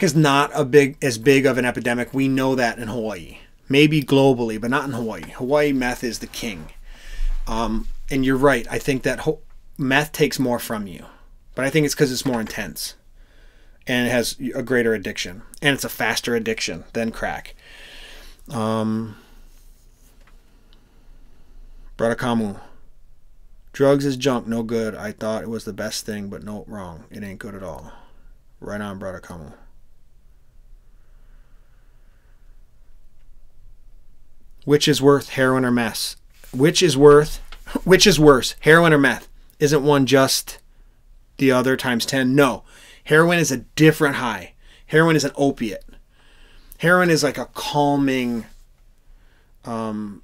is not as big of an epidemic. We know that in Hawaii. Maybe globally, but not in Hawaii. Hawaii meth is the king. And you're right. I think that meth takes more from you. But I think it's because it's more intense. And it has a greater addiction. And it's a faster addiction than crack. Bradakamu. Drugs is junk. No good. I thought it was the best thing, but no, wrong. It ain't good at all. Right on, Bradakamu. Which is worth, heroin or meth? Which is worse, heroin or meth? Isn't one just the other times 10? No. Heroin is a different high. Heroin is an opiate. Heroin is like a calming, you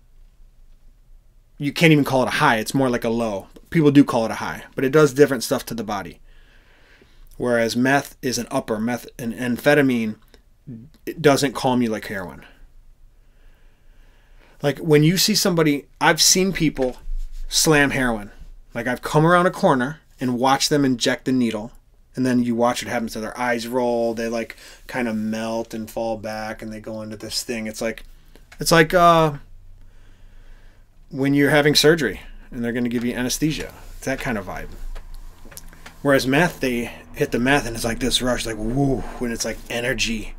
can't even call it a high. It's more like a low. People do call it a high, but it does different stuff to the body. Whereas meth is an upper. Meth and amphetamine, it doesn't calm you like heroin. Like when you see somebody, I've seen people slam heroin. Like I've come around a corner and watched them inject the needle. And then you watch what happens. So their eyes roll. They like kind of melt and fall back and they go into this thing. It's like when you're having surgery and they're going to give you anesthesia. It's that kind of vibe. Whereas meth, they hit the meth and it's like this rush, like woo, and it's like energy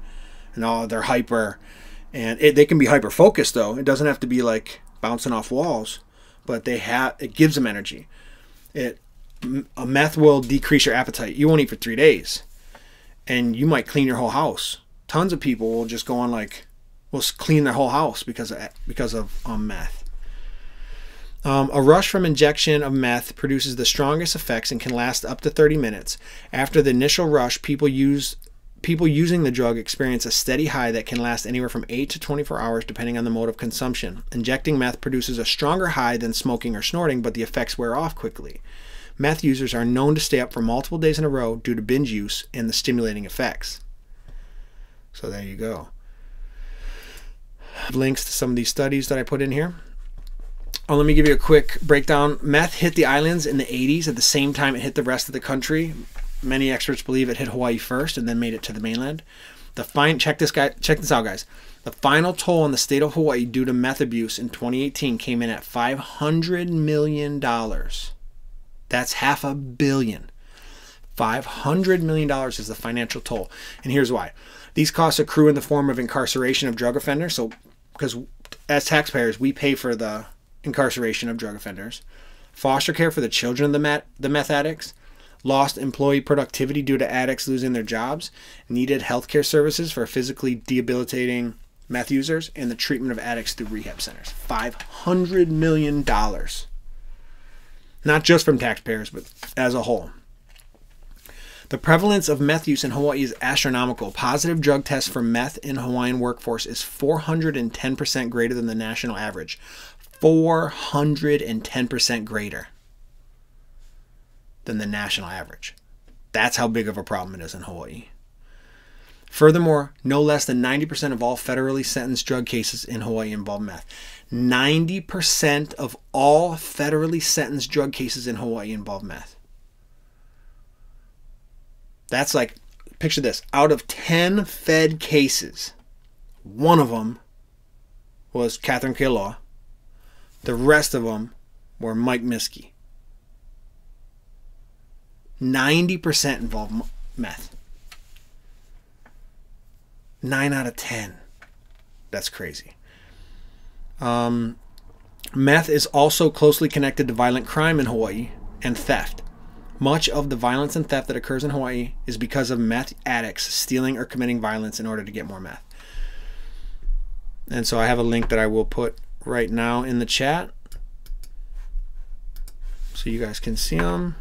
and all, they're hyper. And they can be hyper-focused, though. It doesn't have to be, like, bouncing off walls. But it gives them energy. A meth will decrease your appetite. You won't eat for 3 days. And you might clean your whole house. Tons of people will just go on, like, was clean their whole house because of meth. A rush from injection of meth produces the strongest effects and can last up to 30 minutes. After the initial rush, people using the drug experience a steady high that can last anywhere from 8 to 24 hours depending on the mode of consumption. Injecting meth produces a stronger high than smoking or snorting, but the effects wear off quickly. Meth users are known to stay up for multiple days in a row due to binge use and the stimulating effects. So there you go. Links to some of these studies that I put in here. Oh, let me give you a quick breakdown. Meth hit the islands in the 80s at the same time it hit the rest of the country. Many experts believe it hit Hawaii first and then made it to the mainland. Check this out, guys. The final toll on the state of Hawaii due to meth abuse in 2018 came in at $500 million. That's half a billion. $500 million is the financial toll. And here's why. These costs accrue in the form of incarceration of drug offenders. So, because as taxpayers, we pay for the incarceration of drug offenders, foster care for the children of the meth addicts, lost employee productivity due to addicts losing their jobs, needed healthcare services for physically debilitating meth users, and the treatment of addicts through rehab centers. $500 million. Not just from taxpayers, but as a whole. The prevalence of meth use in Hawaii is astronomical. Positive drug tests for meth in Hawaiian workforce is 410% greater than the national average. 410% greater than the national average. That's how big of a problem it is in Hawaii. Furthermore, no less than 90% of all federally sentenced drug cases in Hawaii involve meth. 90% of all federally sentenced drug cases in Hawaii involve meth. That's like, picture this, out of 10 Fed cases, one of them was Catherine K. Law. The rest of them were Mike Miskey. 90% involved meth. 9 out of 10. That's crazy. Meth is also closely connected to violent crime in Hawaii and theft. Much of the violence and theft that occurs in Hawaii is because of meth addicts stealing or committing violence in order to get more meth. And so I have a link that I will put right now in the chat so you guys can see them.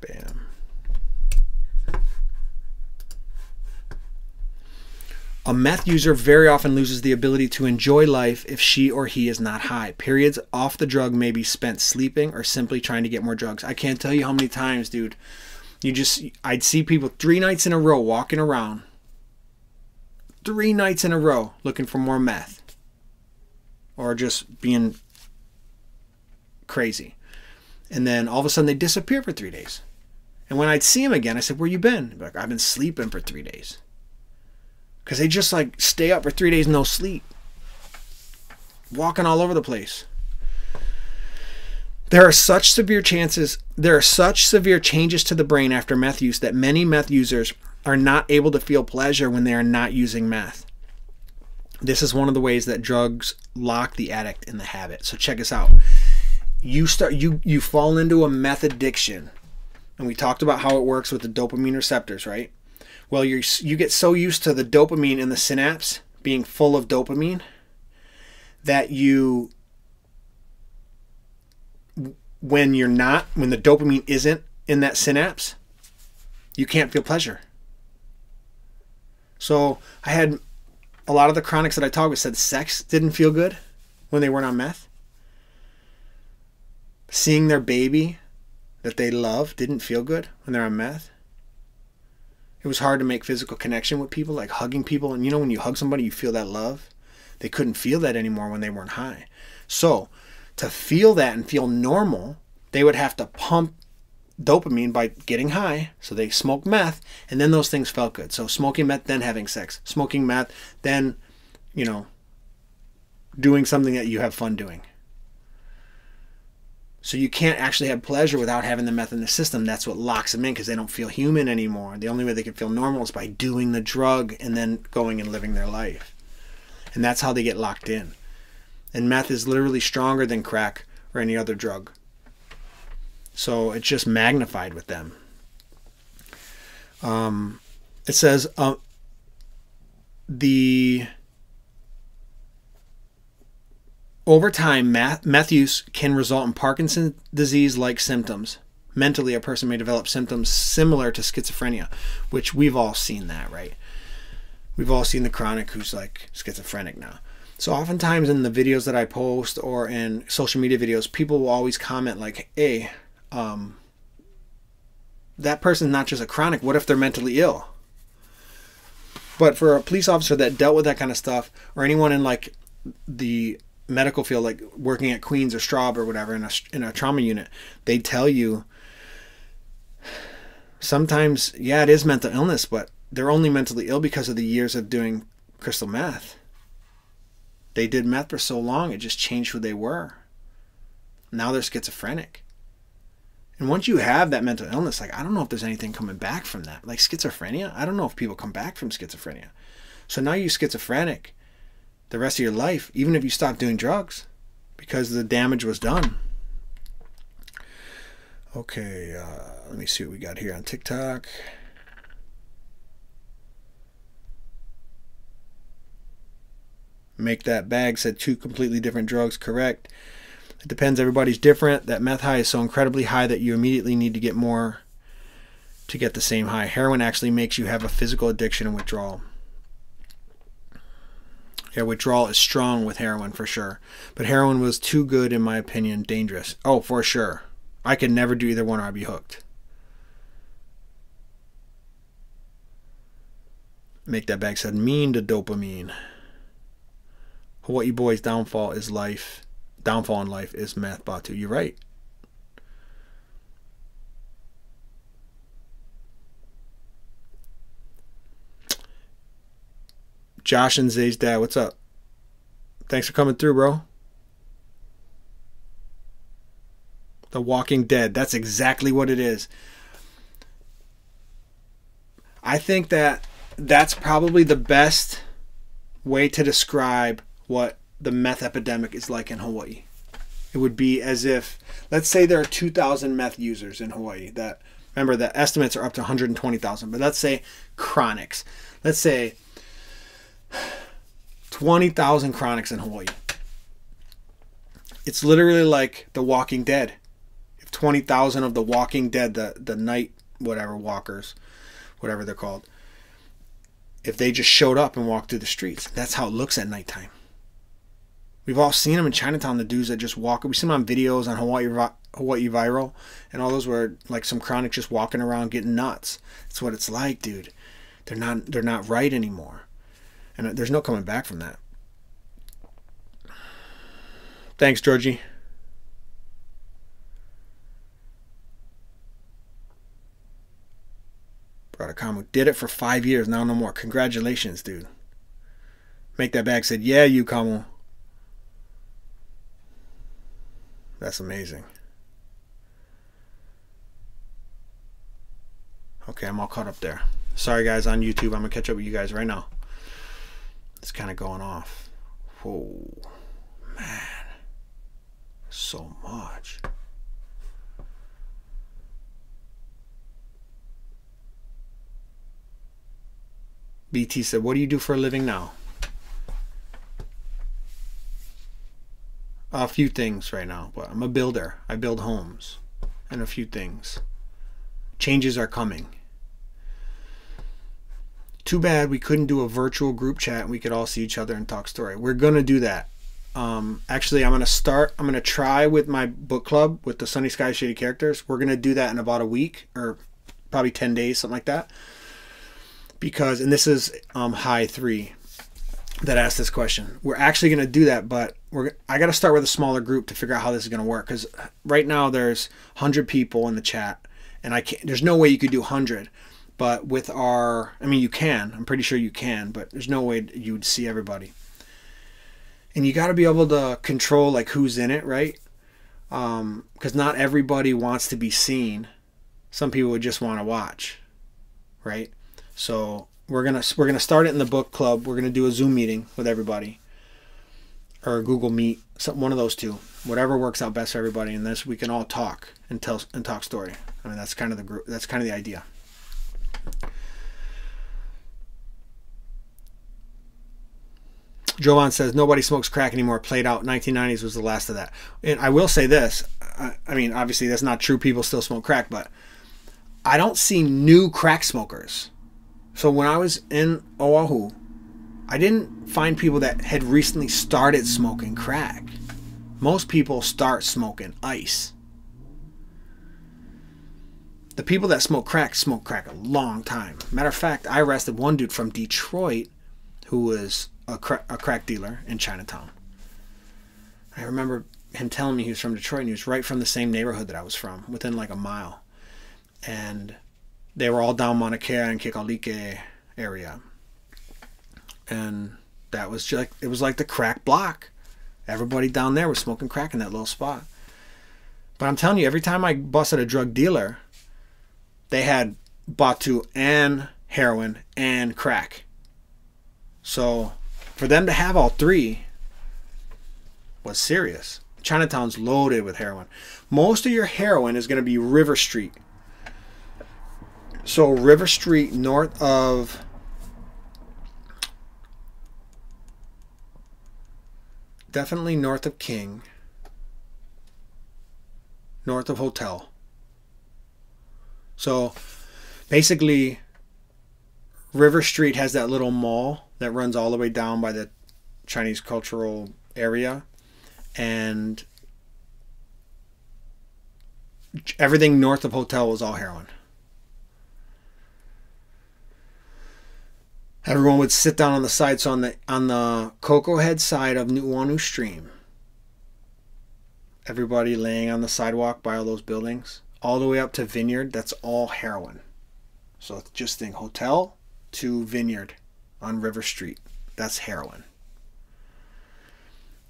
Bam. A meth user very often loses the ability to enjoy life if she or he is not high. Periods off the drug may be spent sleeping or simply trying to get more drugs. I can't tell you how many times, dude, I'd see people 3 nights in a row walking around. 3 nights in a row looking for more meth or just being crazy. And then all of a sudden they disappear for 3 days. And when I'd see them again, I said, where you been? They'd be like, I've been sleeping for 3 days. Because they just like stay up for 3 days, no sleep. Walking all over the place. There are such severe changes to the brain after meth use that many meth users are not able to feel pleasure when they are not using meth. This is one of the ways that drugs lock the addict in the habit. So check this out. You fall into a meth addiction. And we talked about how it works with the dopamine receptors, right? Well, you get so used to the dopamine in the synapse being full of dopamine that you, when the dopamine isn't in that synapse, you can't feel pleasure. So I had a lot of the chronics that I talked with said sex didn't feel good when they weren't on meth. Seeing their baby that they love didn't feel good when they're on meth. It was hard to make physical connection with people, like hugging people. And you know, when you hug somebody, you feel that love. They couldn't feel that anymore when they weren't high. So to feel that and feel normal, they would have to pump dopamine by getting high. So they smoked meth and then those things felt good. So smoking meth, then having sex, smoking meth, then, you know, doing something that you have fun doing. So you can't actually have pleasure without having the meth in the system. That's what locks them in because they don't feel human anymore. The only way they can feel normal is by doing the drug and then going and living their life. And that's how they get locked in. And meth is literally stronger than crack or any other drug. So it's just magnified with them. It says the over time, meth use can result in Parkinson's disease-like symptoms. Mentally, a person may develop symptoms similar to schizophrenia, which we've all seen that, right? We've all seen the chronic who's like schizophrenic now. So oftentimes in the videos that I post or in social media videos, people will always comment like, hey, that person's not just a chronic. What if they're mentally ill? But for a police officer that dealt with that kind of stuff, or anyone in like the medical field, like working at Queens or Straub or whatever in a trauma unit, they tell you sometimes, yeah, it is mental illness, but they're only mentally ill because of the years of doing crystal meth. They did meth for so long, it just changed who they were. Now they're schizophrenic. And once you have that mental illness, like, I don't know if there's anything coming back from that. Like schizophrenia, I don't know if people come back from schizophrenia. So now you're schizophrenic the rest of your life, even if you stop doing drugs, because the damage was done. Okay, let me see what we got here on TikTok. Make that bag said two completely different drugs, correct? It depends, everybody's different. That meth high is so incredibly high that you immediately need to get more to get the same high. Heroin actually makes you have a physical addiction and withdrawal. Yeah, withdrawal is strong with heroin for sure. But heroin was too good, in my opinion, dangerous. Oh, for sure. I could never do either one or I'd be hooked. Make that bag said mean to dopamine. Hawaii boys' downfall is life. Downfall in life is meth, batu. You're right. Josh and Zay's dad, what's up? Thanks for coming through, bro. The Walking Dead. That's exactly what it is. I think that that's probably the best way to describe what the meth epidemic is like in Hawaii. It would be as if, let's say there are 2,000 meth users in Hawaii. That, remember, the estimates are up to 120,000. But let's say chronics. Let's say 20,000 chronics in Hawaii. It's literally like The Walking Dead. If 20,000 of The Walking Dead, the night whatever walkers, whatever they're called, if they just showed up and walked through the streets, that's how it looks at nighttime. We've all seen them in Chinatown, the dudes that just walk. We've seen them on videos on Hawaii Viral and all those where like some chronic just walking around getting nuts. That's what it's like, dude. They're not right anymore. And there's no coming back from that. Thanks, Georgie. Brought a comment. Did it for 5 years. Now no more. Congratulations, dude. Make that bag said, yeah, you, Kamu. That's amazing. Okay, I'm all caught up there. Sorry, guys, on YouTube. I'm going to catch up with you guys right now. It's kind of going off. Whoa, man, so much. BT said, what do you do for a living now? A few things right now, but I'm a builder. I build homes and a few things. Changes are coming. Too bad we couldn't do a virtual group chat and we could all see each other and talk story. We're going to do that. Actually, I'm going to try with my book club with the Sunny Sky Shady Characters. We're going to do that in about a week or probably 10 days, something like that. Because, and this is High 3 that asked this question. We're actually going to do that, but I got to start with a smaller group to figure out how this is going to work. Because right now there's 100 people in the chat and I can't, there's no way you could do 100. But with our, I mean, you can. I'm pretty sure you can, but there's no way you would see everybody. And you got to be able to control, like, who's in it, right? Because not everybody wants to be seen. Some people would just want to watch, right? So we're gonna start it in the book club. We're going to do a Zoom meeting with everybody or a Google Meet, one of those two. Whatever works out best for everybody. And this, we can all talk and talk story. I mean, that's kind of the idea. Jovan says, nobody smokes crack anymore. Played out. 1990s was the last of that. And I will say this. I mean, obviously, that's not true. People still smoke crack, but I don't see new crack smokers. So when I was in Oahu, I didn't find people that had recently started smoking crack. Most people start smoking ice. The people that smoke crack a long time. Matter of fact, I arrested one dude from Detroit who was a crack dealer in Chinatown. I remember him telling me he was from Detroit, and he was right from the same neighborhood that I was from, within like a mile. And they were all down Mauna Kea and Kekalike area. And that was just, it was like the crack block. Everybody down there was smoking crack in that little spot. But I'm telling you, every time I busted a drug dealer, they had batu and heroin and crack. So for them to have all three was serious. Chinatown's loaded with heroin. Most of your heroin is going to be River Street. So River Street, north of definitely north of King, north of Hotel. So basically River Street has that little mall that runs all the way down by the Chinese cultural area, and everything north of Hotel was all heroin. Everyone would sit down on the side. So on the Coco Head side of Nu'uanu Stream, everybody laying on the sidewalk by all those buildings, all the way up to Vineyard, that's all heroin. So just think Hotel to Vineyard on River Street, that's heroin.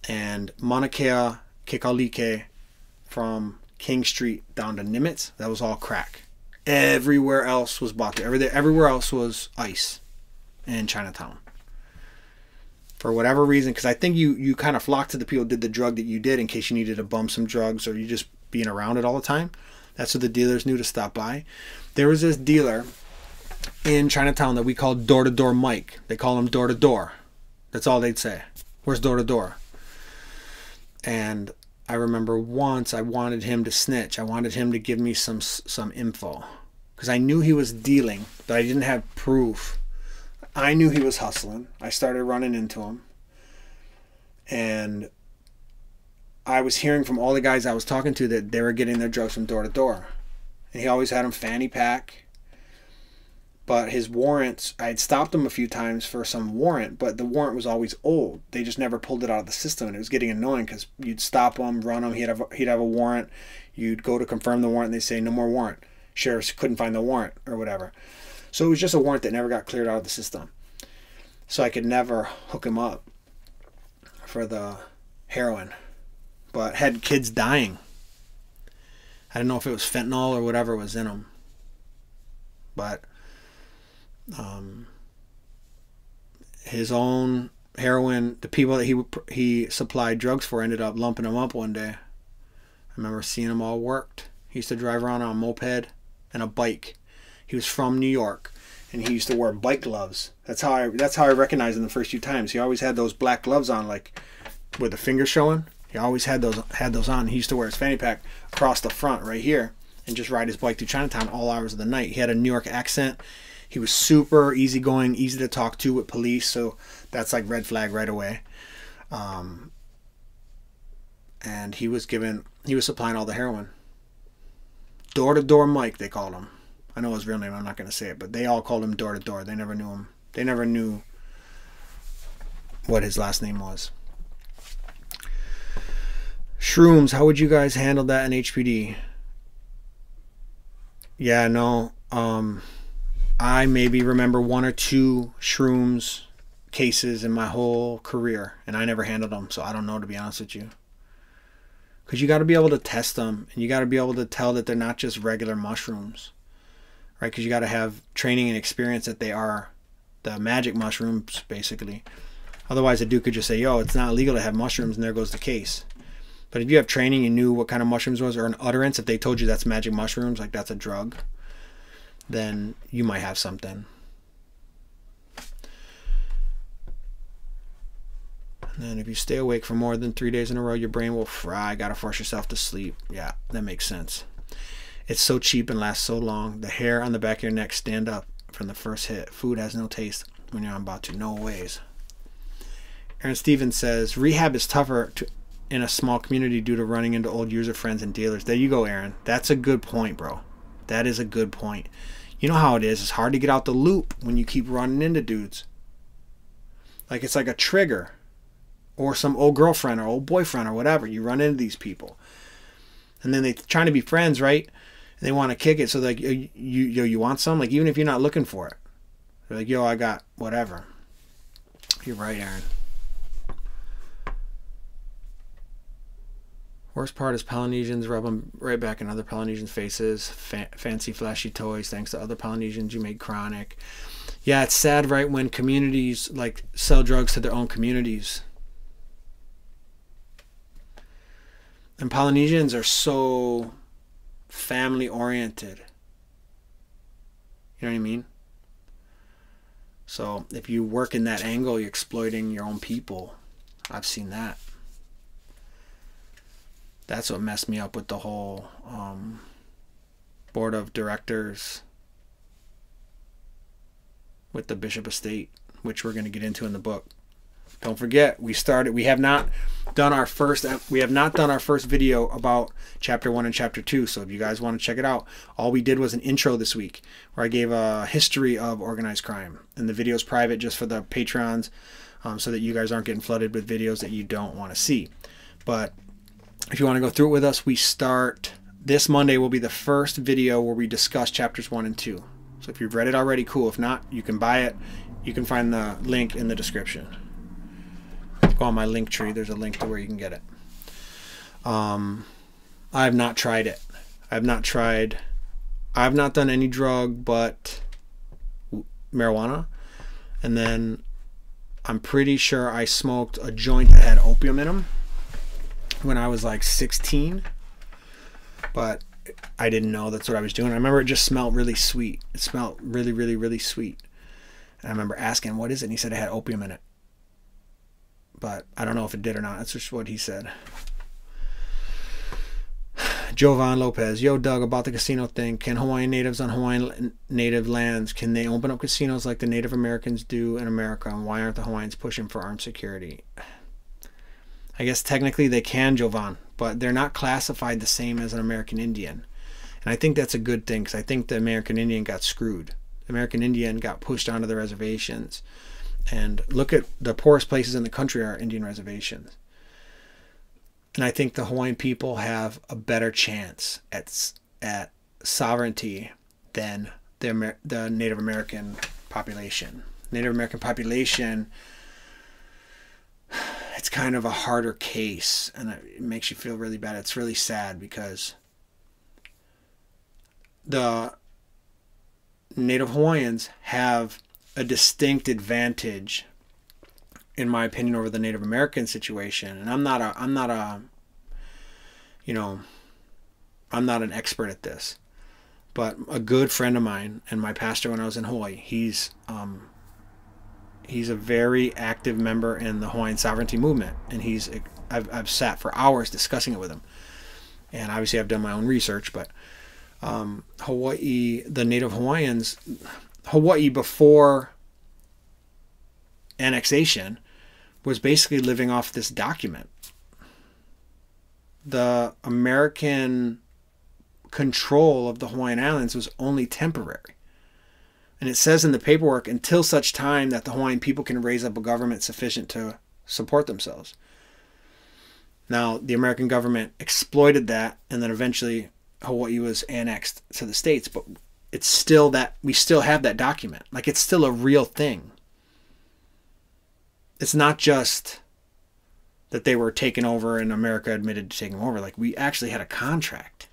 And Mauna Kea, Kekalike, from King Street down to Nimitz, that was all crack. Everywhere else was batu. Everywhere else was ice. In Chinatown, for whatever reason, because I think you kind of flocked to the people who did the drug that you did in case you needed to bum some drugs, or you just being around it all the time. That's what the dealers knew to stop by. There was this dealer in Chinatown that we called Door-to-Door Mike. They call him Door-to-Door. That's all they'd say. Where's Door-to-Door? And I remember once I wanted him to snitch. I wanted him to give me some info, because I knew he was dealing, but I didn't have proof. I knew he was hustling. I started running into him. And I was hearing from all the guys I was talking to that they were getting their drugs from door to door. And he always had them fanny pack. But his warrants, I had stopped him a few times for some warrant, but the warrant was always old. They just never pulled it out of the system. And it was getting annoying because you'd stop him, run him. He'd have a warrant. You'd go to confirm the warrant, and they'd say, no more warrant. Sheriffs couldn't find the warrant or whatever. So it was just a warrant that never got cleared out of the system. So I could never hook him up for the heroin. But had kids dying. I don't know if it was fentanyl or whatever was in them. But his own heroin, the people that he supplied drugs for ended up lumping him up one day. I remember seeing them all worked. He used to drive around on a moped and a bike. He was from New York, and he used to wear bike gloves. That's how I recognized him the first few times. He always had those black gloves on, like with the finger showing. He always had those on. He used to wear his fanny pack across the front right here and just ride his bike through Chinatown all hours of the night. He had a New York accent. He was super easygoing, easy to talk to with police, so that's like red flag right away. And he was supplying all the heroin. Door-to-Door Mike, they called him. I know his real name, I'm not going to say it, but they all called him Door-to-Door. They never knew him. They never knew what his last name was. Shrooms, how would you guys handle that in HPD? Yeah, no. I maybe remember one or two shrooms cases in my whole career, and I never handled them, so I don't know, to be honest with you. Because you got to be able to test them, and you got to be able to tell that they're not just regular mushrooms. Right, because you got to have training and experience that they are the magic mushrooms, basically. Otherwise, a dude could just say, yo, it's not illegal to have mushrooms, and there goes the case. But if you have training and knew what kind of mushrooms was, or an utterance, if they told you that's magic mushrooms, like that's a drug, then you might have something. And if you stay awake for more than 3 days in a row, your brain will fry. Gotta force yourself to sleep. Yeah, that makes sense. It's so cheap and lasts so long. The hair on the back of your neck stand up from the first hit. Food has no taste when you're on batu. No ways. Aaron Stevens says, rehab is tougher in a small community due to running into old user friends and dealers. There you go, Aaron. That's a good point, bro. That is a good point. You know how it is. It's hard to get out the loop when you keep running into dudes. Like, it's like a trigger. Or some old girlfriend or old boyfriend or whatever. You run into these people. And then they're trying to be friends, right? And they want to kick it. So they're like, yo, you want some? Like, even if you're not looking for it. They're like, yo, I got whatever. You're right, Aaron. Worst part is Polynesians rub them right back in other Polynesians' faces. Fancy flashy toys. Thanks to other Polynesians, you made chronic. Yeah, it's sad, right, when communities, like, sell drugs to their own communities. And Polynesians are so family-oriented. You know what I mean? So if you work in that angle, you're exploiting your own people. I've seen that. That's what messed me up with the whole board of directors with the Bishop Estate, which we're going to get into in the book. Don't forget, we have not done our first video about chapter 1 and chapter 2. So if you guys want to check it out, all we did was an intro this week where I gave a history of organized crime, and the video is private just for the Patrons, so that you guys aren't getting flooded with videos that you don't want to see. But if you want to go through it with us, we start this Monday. Will be the first video where we discuss chapters 1 and 2. So if you've read it already, cool. If not, you can buy it. You can find the link in the description. Go on my link tree. There's a link to where you can get it. I have not tried it. I've not done any drug but marijuana. And then I'm pretty sure I smoked a joint that had opium in them when I was like 16. But I didn't know that's what I was doing. I remember it just smelled really sweet. It smelled really, really, really sweet. And I remember asking, what is it? And he said it had opium in it. But I don't know if it did or not. That's just what he said. Jovan Lopez. Yo, Doug, about the casino thing. Can Hawaiian natives on Hawaiian native lands, can they open up casinos like the Native Americans do in America? And why aren't the Hawaiians pushing for armed security? I guess technically they can, Jovan, but they're not classified the same as an American Indian. And I think that's a good thing, because I think the American Indian got screwed. The American Indian got pushed onto the reservations. And look at the poorest places in the country are Indian reservations. And I think the Hawaiian people have a better chance at sovereignty than the Native American population. Native American population, it's kind of a harder case, and it makes you feel really bad. It's really sad because the Native Hawaiians have a distinct advantage, in my opinion, over the Native American situation. And I'm not an expert at this, but a good friend of mine and my pastor when I was in Hawaii, he's a very active member in the Hawaiian sovereignty movement. And I've sat for hours discussing it with him. And obviously I've done my own research, but Hawaii, the Native Hawaiians, Hawaii before annexation was basically living off this document. The American control of the Hawaiian Islands was only temporary. And it says in the paperwork, until such time that the Hawaiian people can raise up a government sufficient to support themselves. Now, the American government exploited that, and then eventually Hawaii was annexed to the States, but it's still that we still have that document. Like, it's still a real thing. It's not just that they were taken over and America admitted to taking them over. Like, we actually had a contract.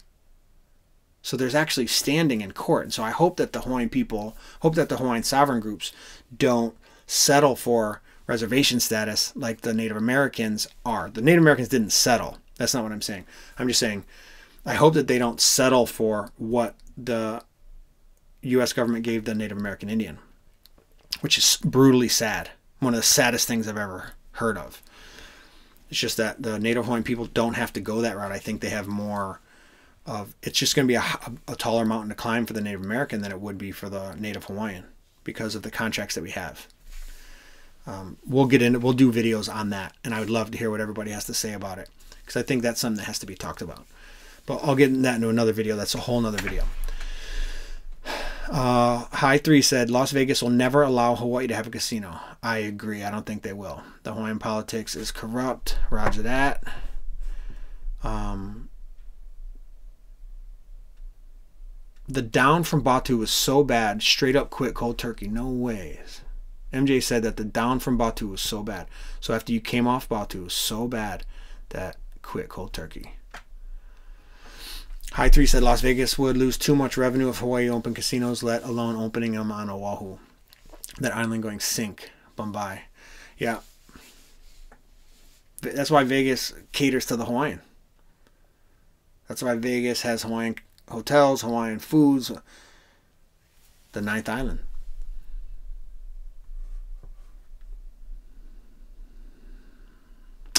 So there's actually standing in court. And so I hope that the Hawaiian people, hope that the Hawaiian sovereign groups don't settle for reservation status like the Native Americans are. The Native Americans didn't settle. That's not what I'm saying. I'm just saying I hope that they don't settle for what the U.S. government gave the Native American Indian, which is brutally sad. One of the saddest things I've ever heard of. It's just that the Native Hawaiian people don't have to go that route. I think they have more of, it's just going to be a taller mountain to climb for the Native American than it would be for the Native Hawaiian because of the contracts that we have. We'll get into, we'll do videos on that, and I would love to hear what everybody has to say about it, because I think that's something that has to be talked about. But I'll get that into another video. That's a whole nother video. High Three said, Las Vegas will never allow Hawaii to have a casino. I agree. I don't think they will. The Hawaiian politics is corrupt. Roger that. The down from Batu was so bad, straight up quit cold turkey. No ways. MJ said that the down from Batu was so bad. So after you came off Batu, it was so bad that quit cold turkey. High Three said Las Vegas would lose too much revenue if Hawaii opened casinos, let alone opening them on Oahu. That island going sink. Bombay. Yeah. That's why Vegas caters to the Hawaiian. That's why Vegas has Hawaiian hotels, Hawaiian foods. The ninth island.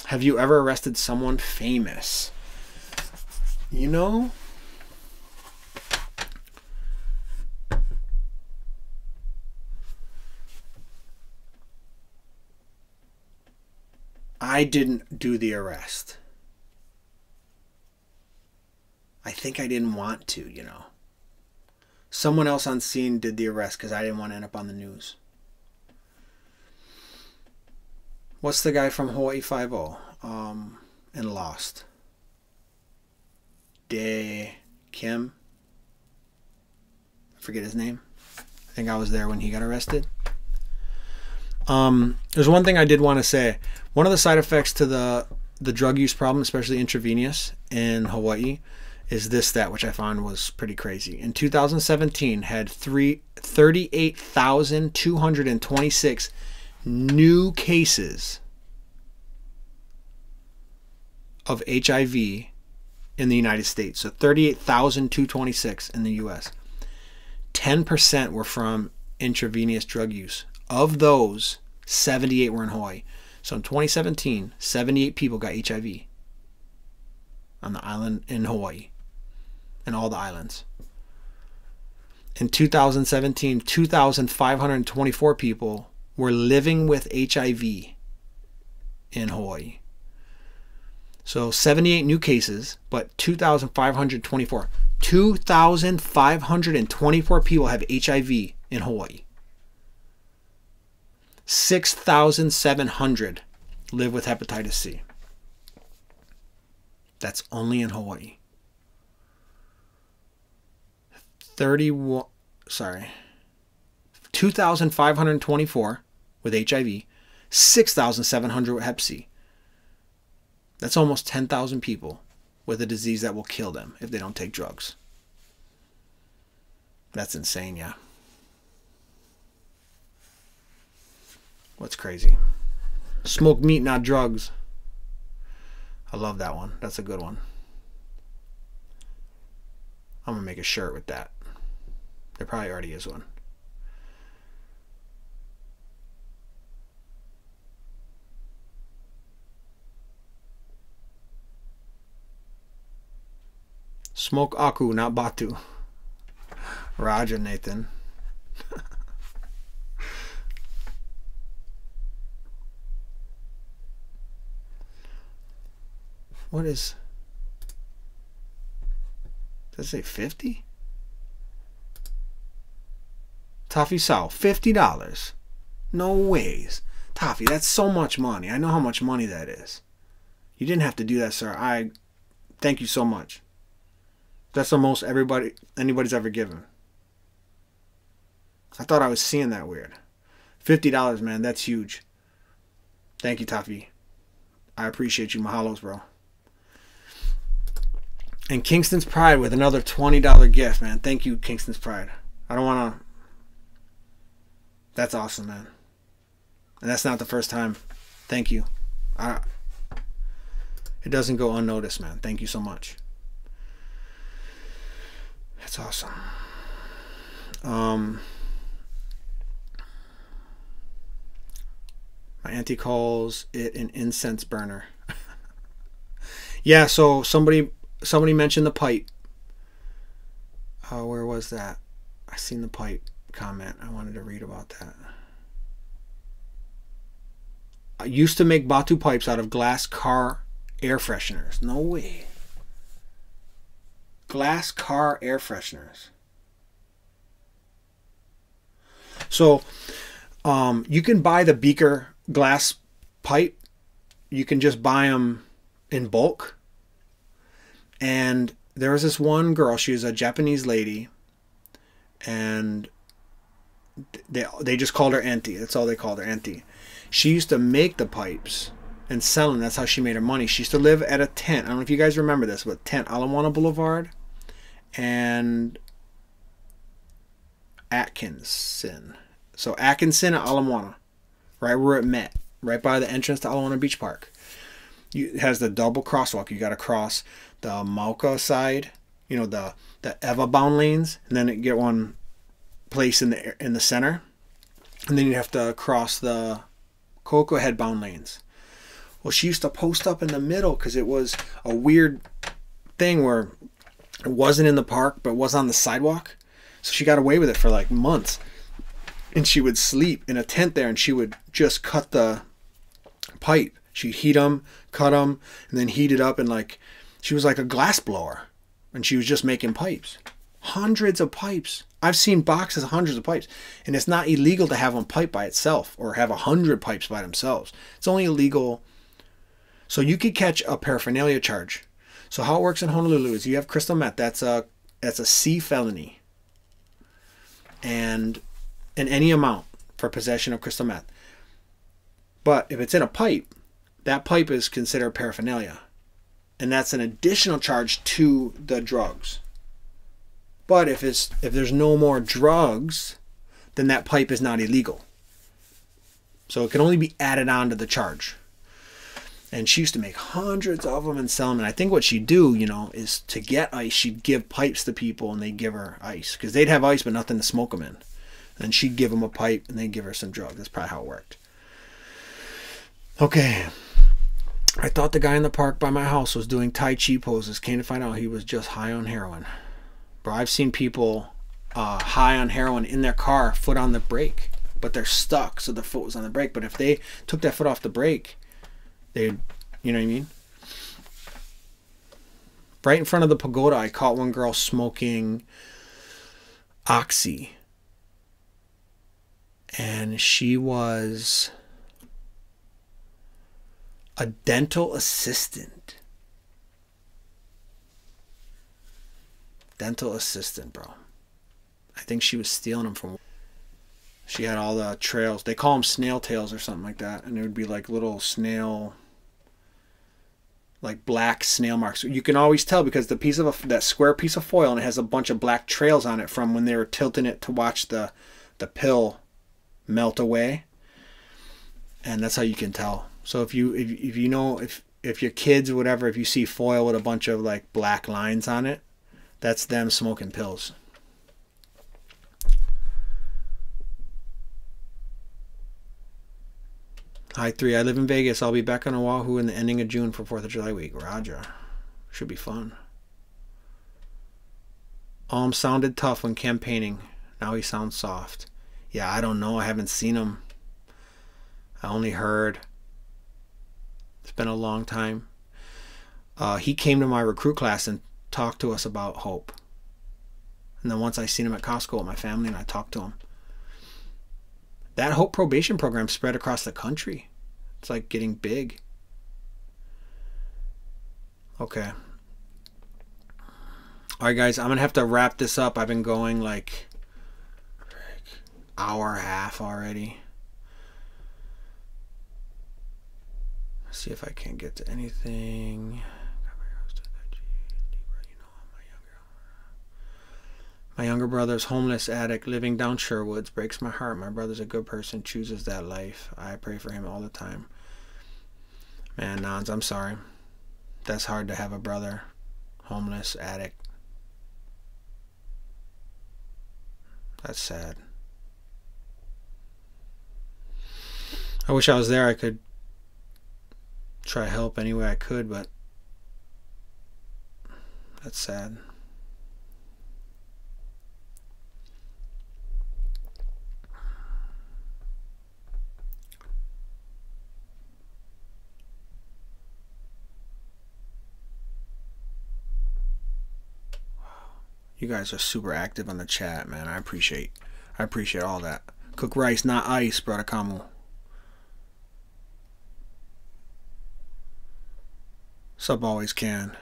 Have you ever arrested someone famous? You know, I didn't do the arrest. I think I didn't want to, you know. Someone else on scene did the arrest because I didn't want to end up on the news. What's the guy from Hawaii Five-0 and Lost? Day Kim. I forget his name. I think I was there when he got arrested. There's one thing I did want to say. One of the side effects to the drug use problem, especially intravenous in Hawaii, is this, that, which I found was pretty crazy. In 2017, had 38,226 new cases of HIV in the United States. So 38,226 in the US. 10% were from intravenous drug use. Of those, 78 were in Hawaii. So in 2017, 78 people got HIV on the island in Hawaii and all the islands. In 2017, 2,524 people were living with HIV in Hawaii. So 78 new cases, but 2,524. 2,524 people have HIV in Hawaii. 6,700 live with hepatitis C. That's only in Hawaii. 31, sorry. 2,524 with HIV, 6,700 with hep C. That's almost 10,000 people with a disease that will kill them if they don't take drugs. That's insane, yeah. What's crazy? Smoke meat, not drugs. I love that one. That's a good one. I'm going to make a shirt with that. There probably already is one. Smoke Aku, not Batu. Roger, Nathan. What is... Does it say 50? Taffy Sal, $50. No ways. Taffy, that's so much money. I know how much money that is. You didn't have to do that, sir. I thank you so much. That's the most anybody's ever given. I thought I was seeing that weird. $50, man. That's huge. Thank you, Taffy. I appreciate you. Mahalos, bro. And Kingston's Pride with another $20 gift, man. Thank you, Kingston's Pride. I don't want to... That's awesome, man. And that's not the first time. Thank you. It doesn't go unnoticed, man. Thank you so much. That's awesome. My auntie calls it an incense burner. Yeah, so somebody mentioned the pipe. Where was that? I seen the pipe comment. I wanted to read about that. I used to make batu pipes out of glass car air fresheners. No way. Glass car air fresheners. So you can buy the beaker glass pipe. You can just buy them in bulk. And there was this one girl, she was a Japanese lady, and they just called her auntie. That's all they called her, auntie. She used to make the pipes and sell them. That's how she made her money. She used to live at a tent. I don't know if you guys remember this, but tent, Ala Moana Boulevard and Atkinson. So Atkinson and Ala Moana, right where it met, right by the entrance to Ala Moana Beach Park. It has the double crosswalk. You got to cross the Mauka side, you know, the Eva bound lanes, and then get one place in the center, and then you have to cross the Coco Head bound lanes. Well, she used to post up in the middle because it was a weird thing where it wasn't in the park but was on the sidewalk. So she got away with it for like months, and she would sleep in a tent there, and she would just cut the pipe. She'd heat them, cut them, and then heat it up, and like she was like a glass blower, and she was just making pipes, hundreds of pipes. I've seen boxes of hundreds of pipes, and it's not illegal to have one pipe by itself or have 100 pipes by themselves. It's only illegal. So you could catch a paraphernalia charge. So how it works in Honolulu is you have crystal meth. That's a C felony, and in any amount for possession of crystal meth. But if it's in a pipe, that pipe is considered paraphernalia, and that's an additional charge to the drugs. But if there's no more drugs, then that pipe is not illegal. So it can only be added on to the charge. And she used to make hundreds of them and sell them. And I think what she'd do, you know, is to get ice, she'd give pipes to people, and they'd give her ice. Because they'd have ice but nothing to smoke them in. And she'd give them a pipe, and they'd give her some drugs. That's probably how it worked. Okay. I thought the guy in the park by my house was doing Tai Chi poses. Came to find out he was just high on heroin. Bro, I've seen people high on heroin in their car, foot on the brake. But they're stuck, so the foot was on the brake. But if they took that foot off the brake, they'd, you know what I mean? Right in front of the pagoda, I caught one girl smoking oxy. And she was a dental assistant. Dental assistant, bro. I think she was stealing them from... She had all the trails. They call them snail tails or something like that. And it would be like little snail... like black snail marks. You can always tell because the piece of that square piece of foil, and it has a bunch of black trails on it from when they were tilting it to watch the pill melt away. And that's how you can tell. So if you know, if your kids or whatever, if you see foil with a bunch of like black lines on it, that's them smoking pills. Hi, 3. I live in Vegas. I'll be back on Oahu in the ending of June for 4th of July week. Roger. Should be fun. Alm sounded tough when campaigning. Now he sounds soft. Yeah, I don't know. I haven't seen him. I only heard. It's been a long time. He came to my recruit class and talked to us about Hope. And then once I seen him at Costco with my family, and I talked to him. That Hope Probation Program spread across the country. It's like getting big. Okay. Alright guys, I'm going to have to wrap this up. I've been going like hour and a half already. Let's see if I can get to anything. My younger brother's homeless addict living down Sherwoods. Breaks my heart. My brother's a good person. Chooses that life. I pray for him all the time. Man, Nons, I'm sorry. That's hard to have a brother. Homeless addict. That's sad. I wish I was there. I could try help any way I could, but That's sad. You guys are super active on the chat, man. I appreciate all that. Cook rice, not ice, brother Kamu. Sup, always can.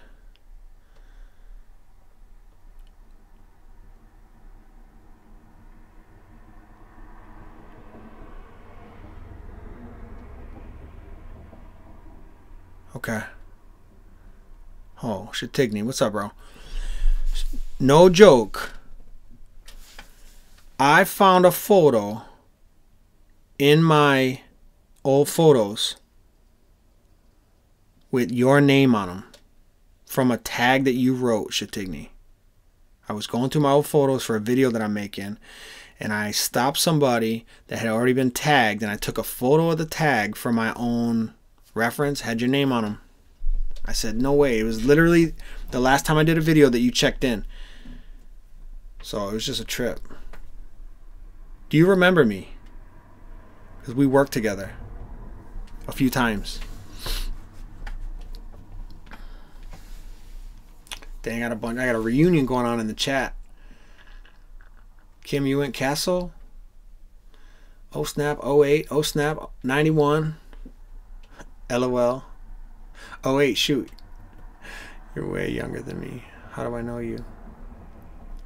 Okay. Oh, Shatigny, what's up, bro? No joke, I found a photo in my old photos with your name on them from a tag that you wrote, Shatigny. I was going through my old photos for a video that I'm making, and I stopped somebody that had already been tagged, and I took a photo of the tag for my own reference, had your name on them. I said, no way. It was literally the last time I did a video that you checked in. So it was just a trip. Do you remember me? Because we worked together a few times. Dang, I got a reunion going on in the chat. Kim, you went Castle? Oh snap, 08, oh snap, 91. LOL. Oh wait, shoot. You're way younger than me. How do I know you?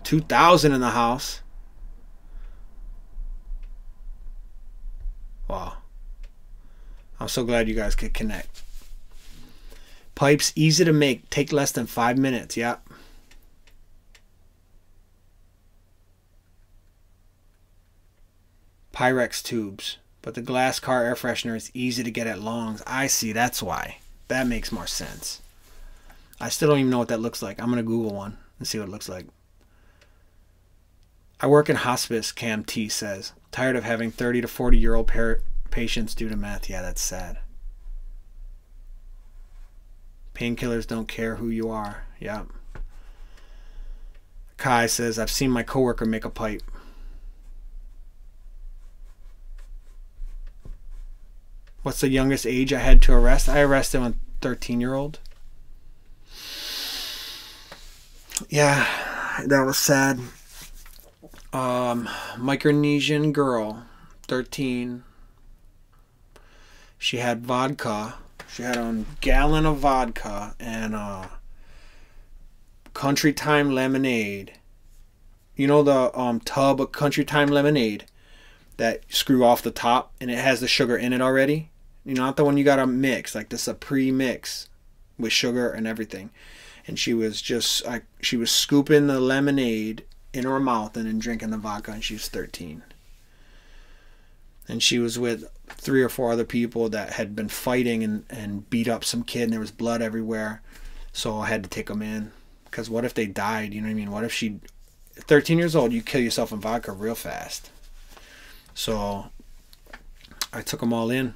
2000 in the house. Wow. I'm so glad you guys could connect. Pipes easy to make. Take less than 5 minutes. Yep. Pyrex tubes. But the glass car air freshener is easy to get at Longs. I see. That's why. That makes more sense. I still don't even know what that looks like. I'm going to Google one and see what it looks like. I work in hospice, Cam T says. Tired of having 30 to 40-year-old patients due to meth. Yeah, that's sad. Painkillers don't care who you are. Yep. Kai says, I've seen my coworker make a pipe. What's the youngest age I had to arrest? I arrested a 13-year-old. Yeah, that was sad. Micronesian girl, 13. She had vodka. She had a gallon of vodka and Country Time lemonade. You know the tub of Country Time lemonade that screw off the top and it has the sugar in it already? You know, not the one you gotta mix. Like, this is a pre-mix with sugar and everything. And she was just, she was scooping the lemonade in her mouth and then drinking the vodka, and she was 13. And she was with 3 or 4 other people that had been fighting and beat up some kid, and there was blood everywhere. So I had to take them in. Because what if they died? You know what I mean? What if she, 13 years old, you kill yourself in vodka real fast. So I took them all in.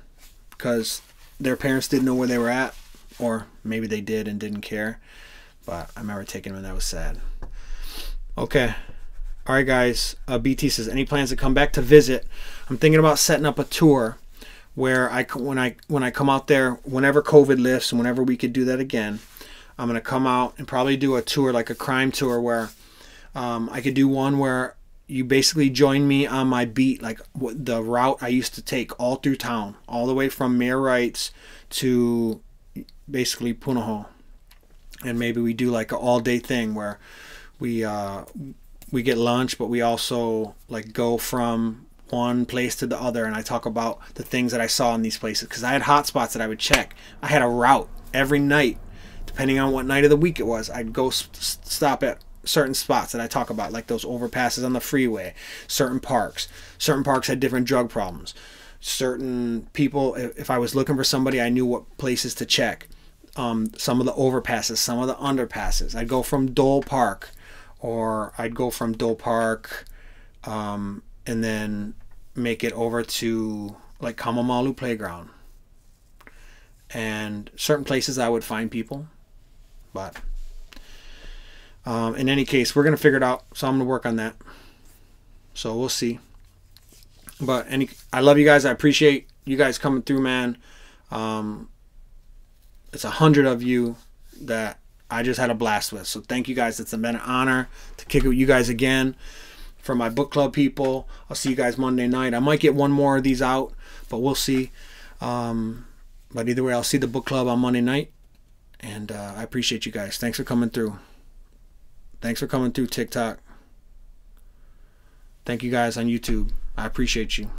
Because their parents didn't know where they were at, or maybe they did and didn't care. But I remember taking them, and that was sad. Okay. All right, guys. BT says, any plans to come back to visit? I'm thinking about setting up a tour where when I come out there, whenever COVID lifts and whenever we could do that again, I'm going to come out and probably do a tour, like a crime tour, where I could do one where you basically join me on my beat, like the route I used to take all through town, all the way from Mayor Wright's to basically Punahou. And maybe we do like an all-day thing where we get lunch, but we also like go from one place to the other, and I talk about the things that I saw in these places, because I had hot spots that I would check. I had a route every night, depending on what night of the week it was. I'd go stop at certain spots that I talk about, like those overpasses on the freeway, certain parks. Certain parks had different drug problems. Certain people, if I was looking for somebody, I knew what places to check. Some of the overpasses, some of the underpasses. I'd go from Dole Park, or I'd go from Dole Park and then make it over to like Kamamalu Playground. And certain places I would find people. But In any case, we're going to figure it out. So I'm going to work on that. So we'll see. But I love you guys. I appreciate you guys coming through, man. It's 100 of you that I just had a blast with. So thank you guys. It's been an honor to kick it with you guys again. For my book club people, I'll see you guys Monday night. I might get one more of these out, but we'll see. But either way, I'll see the book club on Monday night. And I appreciate you guys. Thanks for coming through. Thanks for coming through, TikTok. Thank you guys on YouTube. I appreciate you.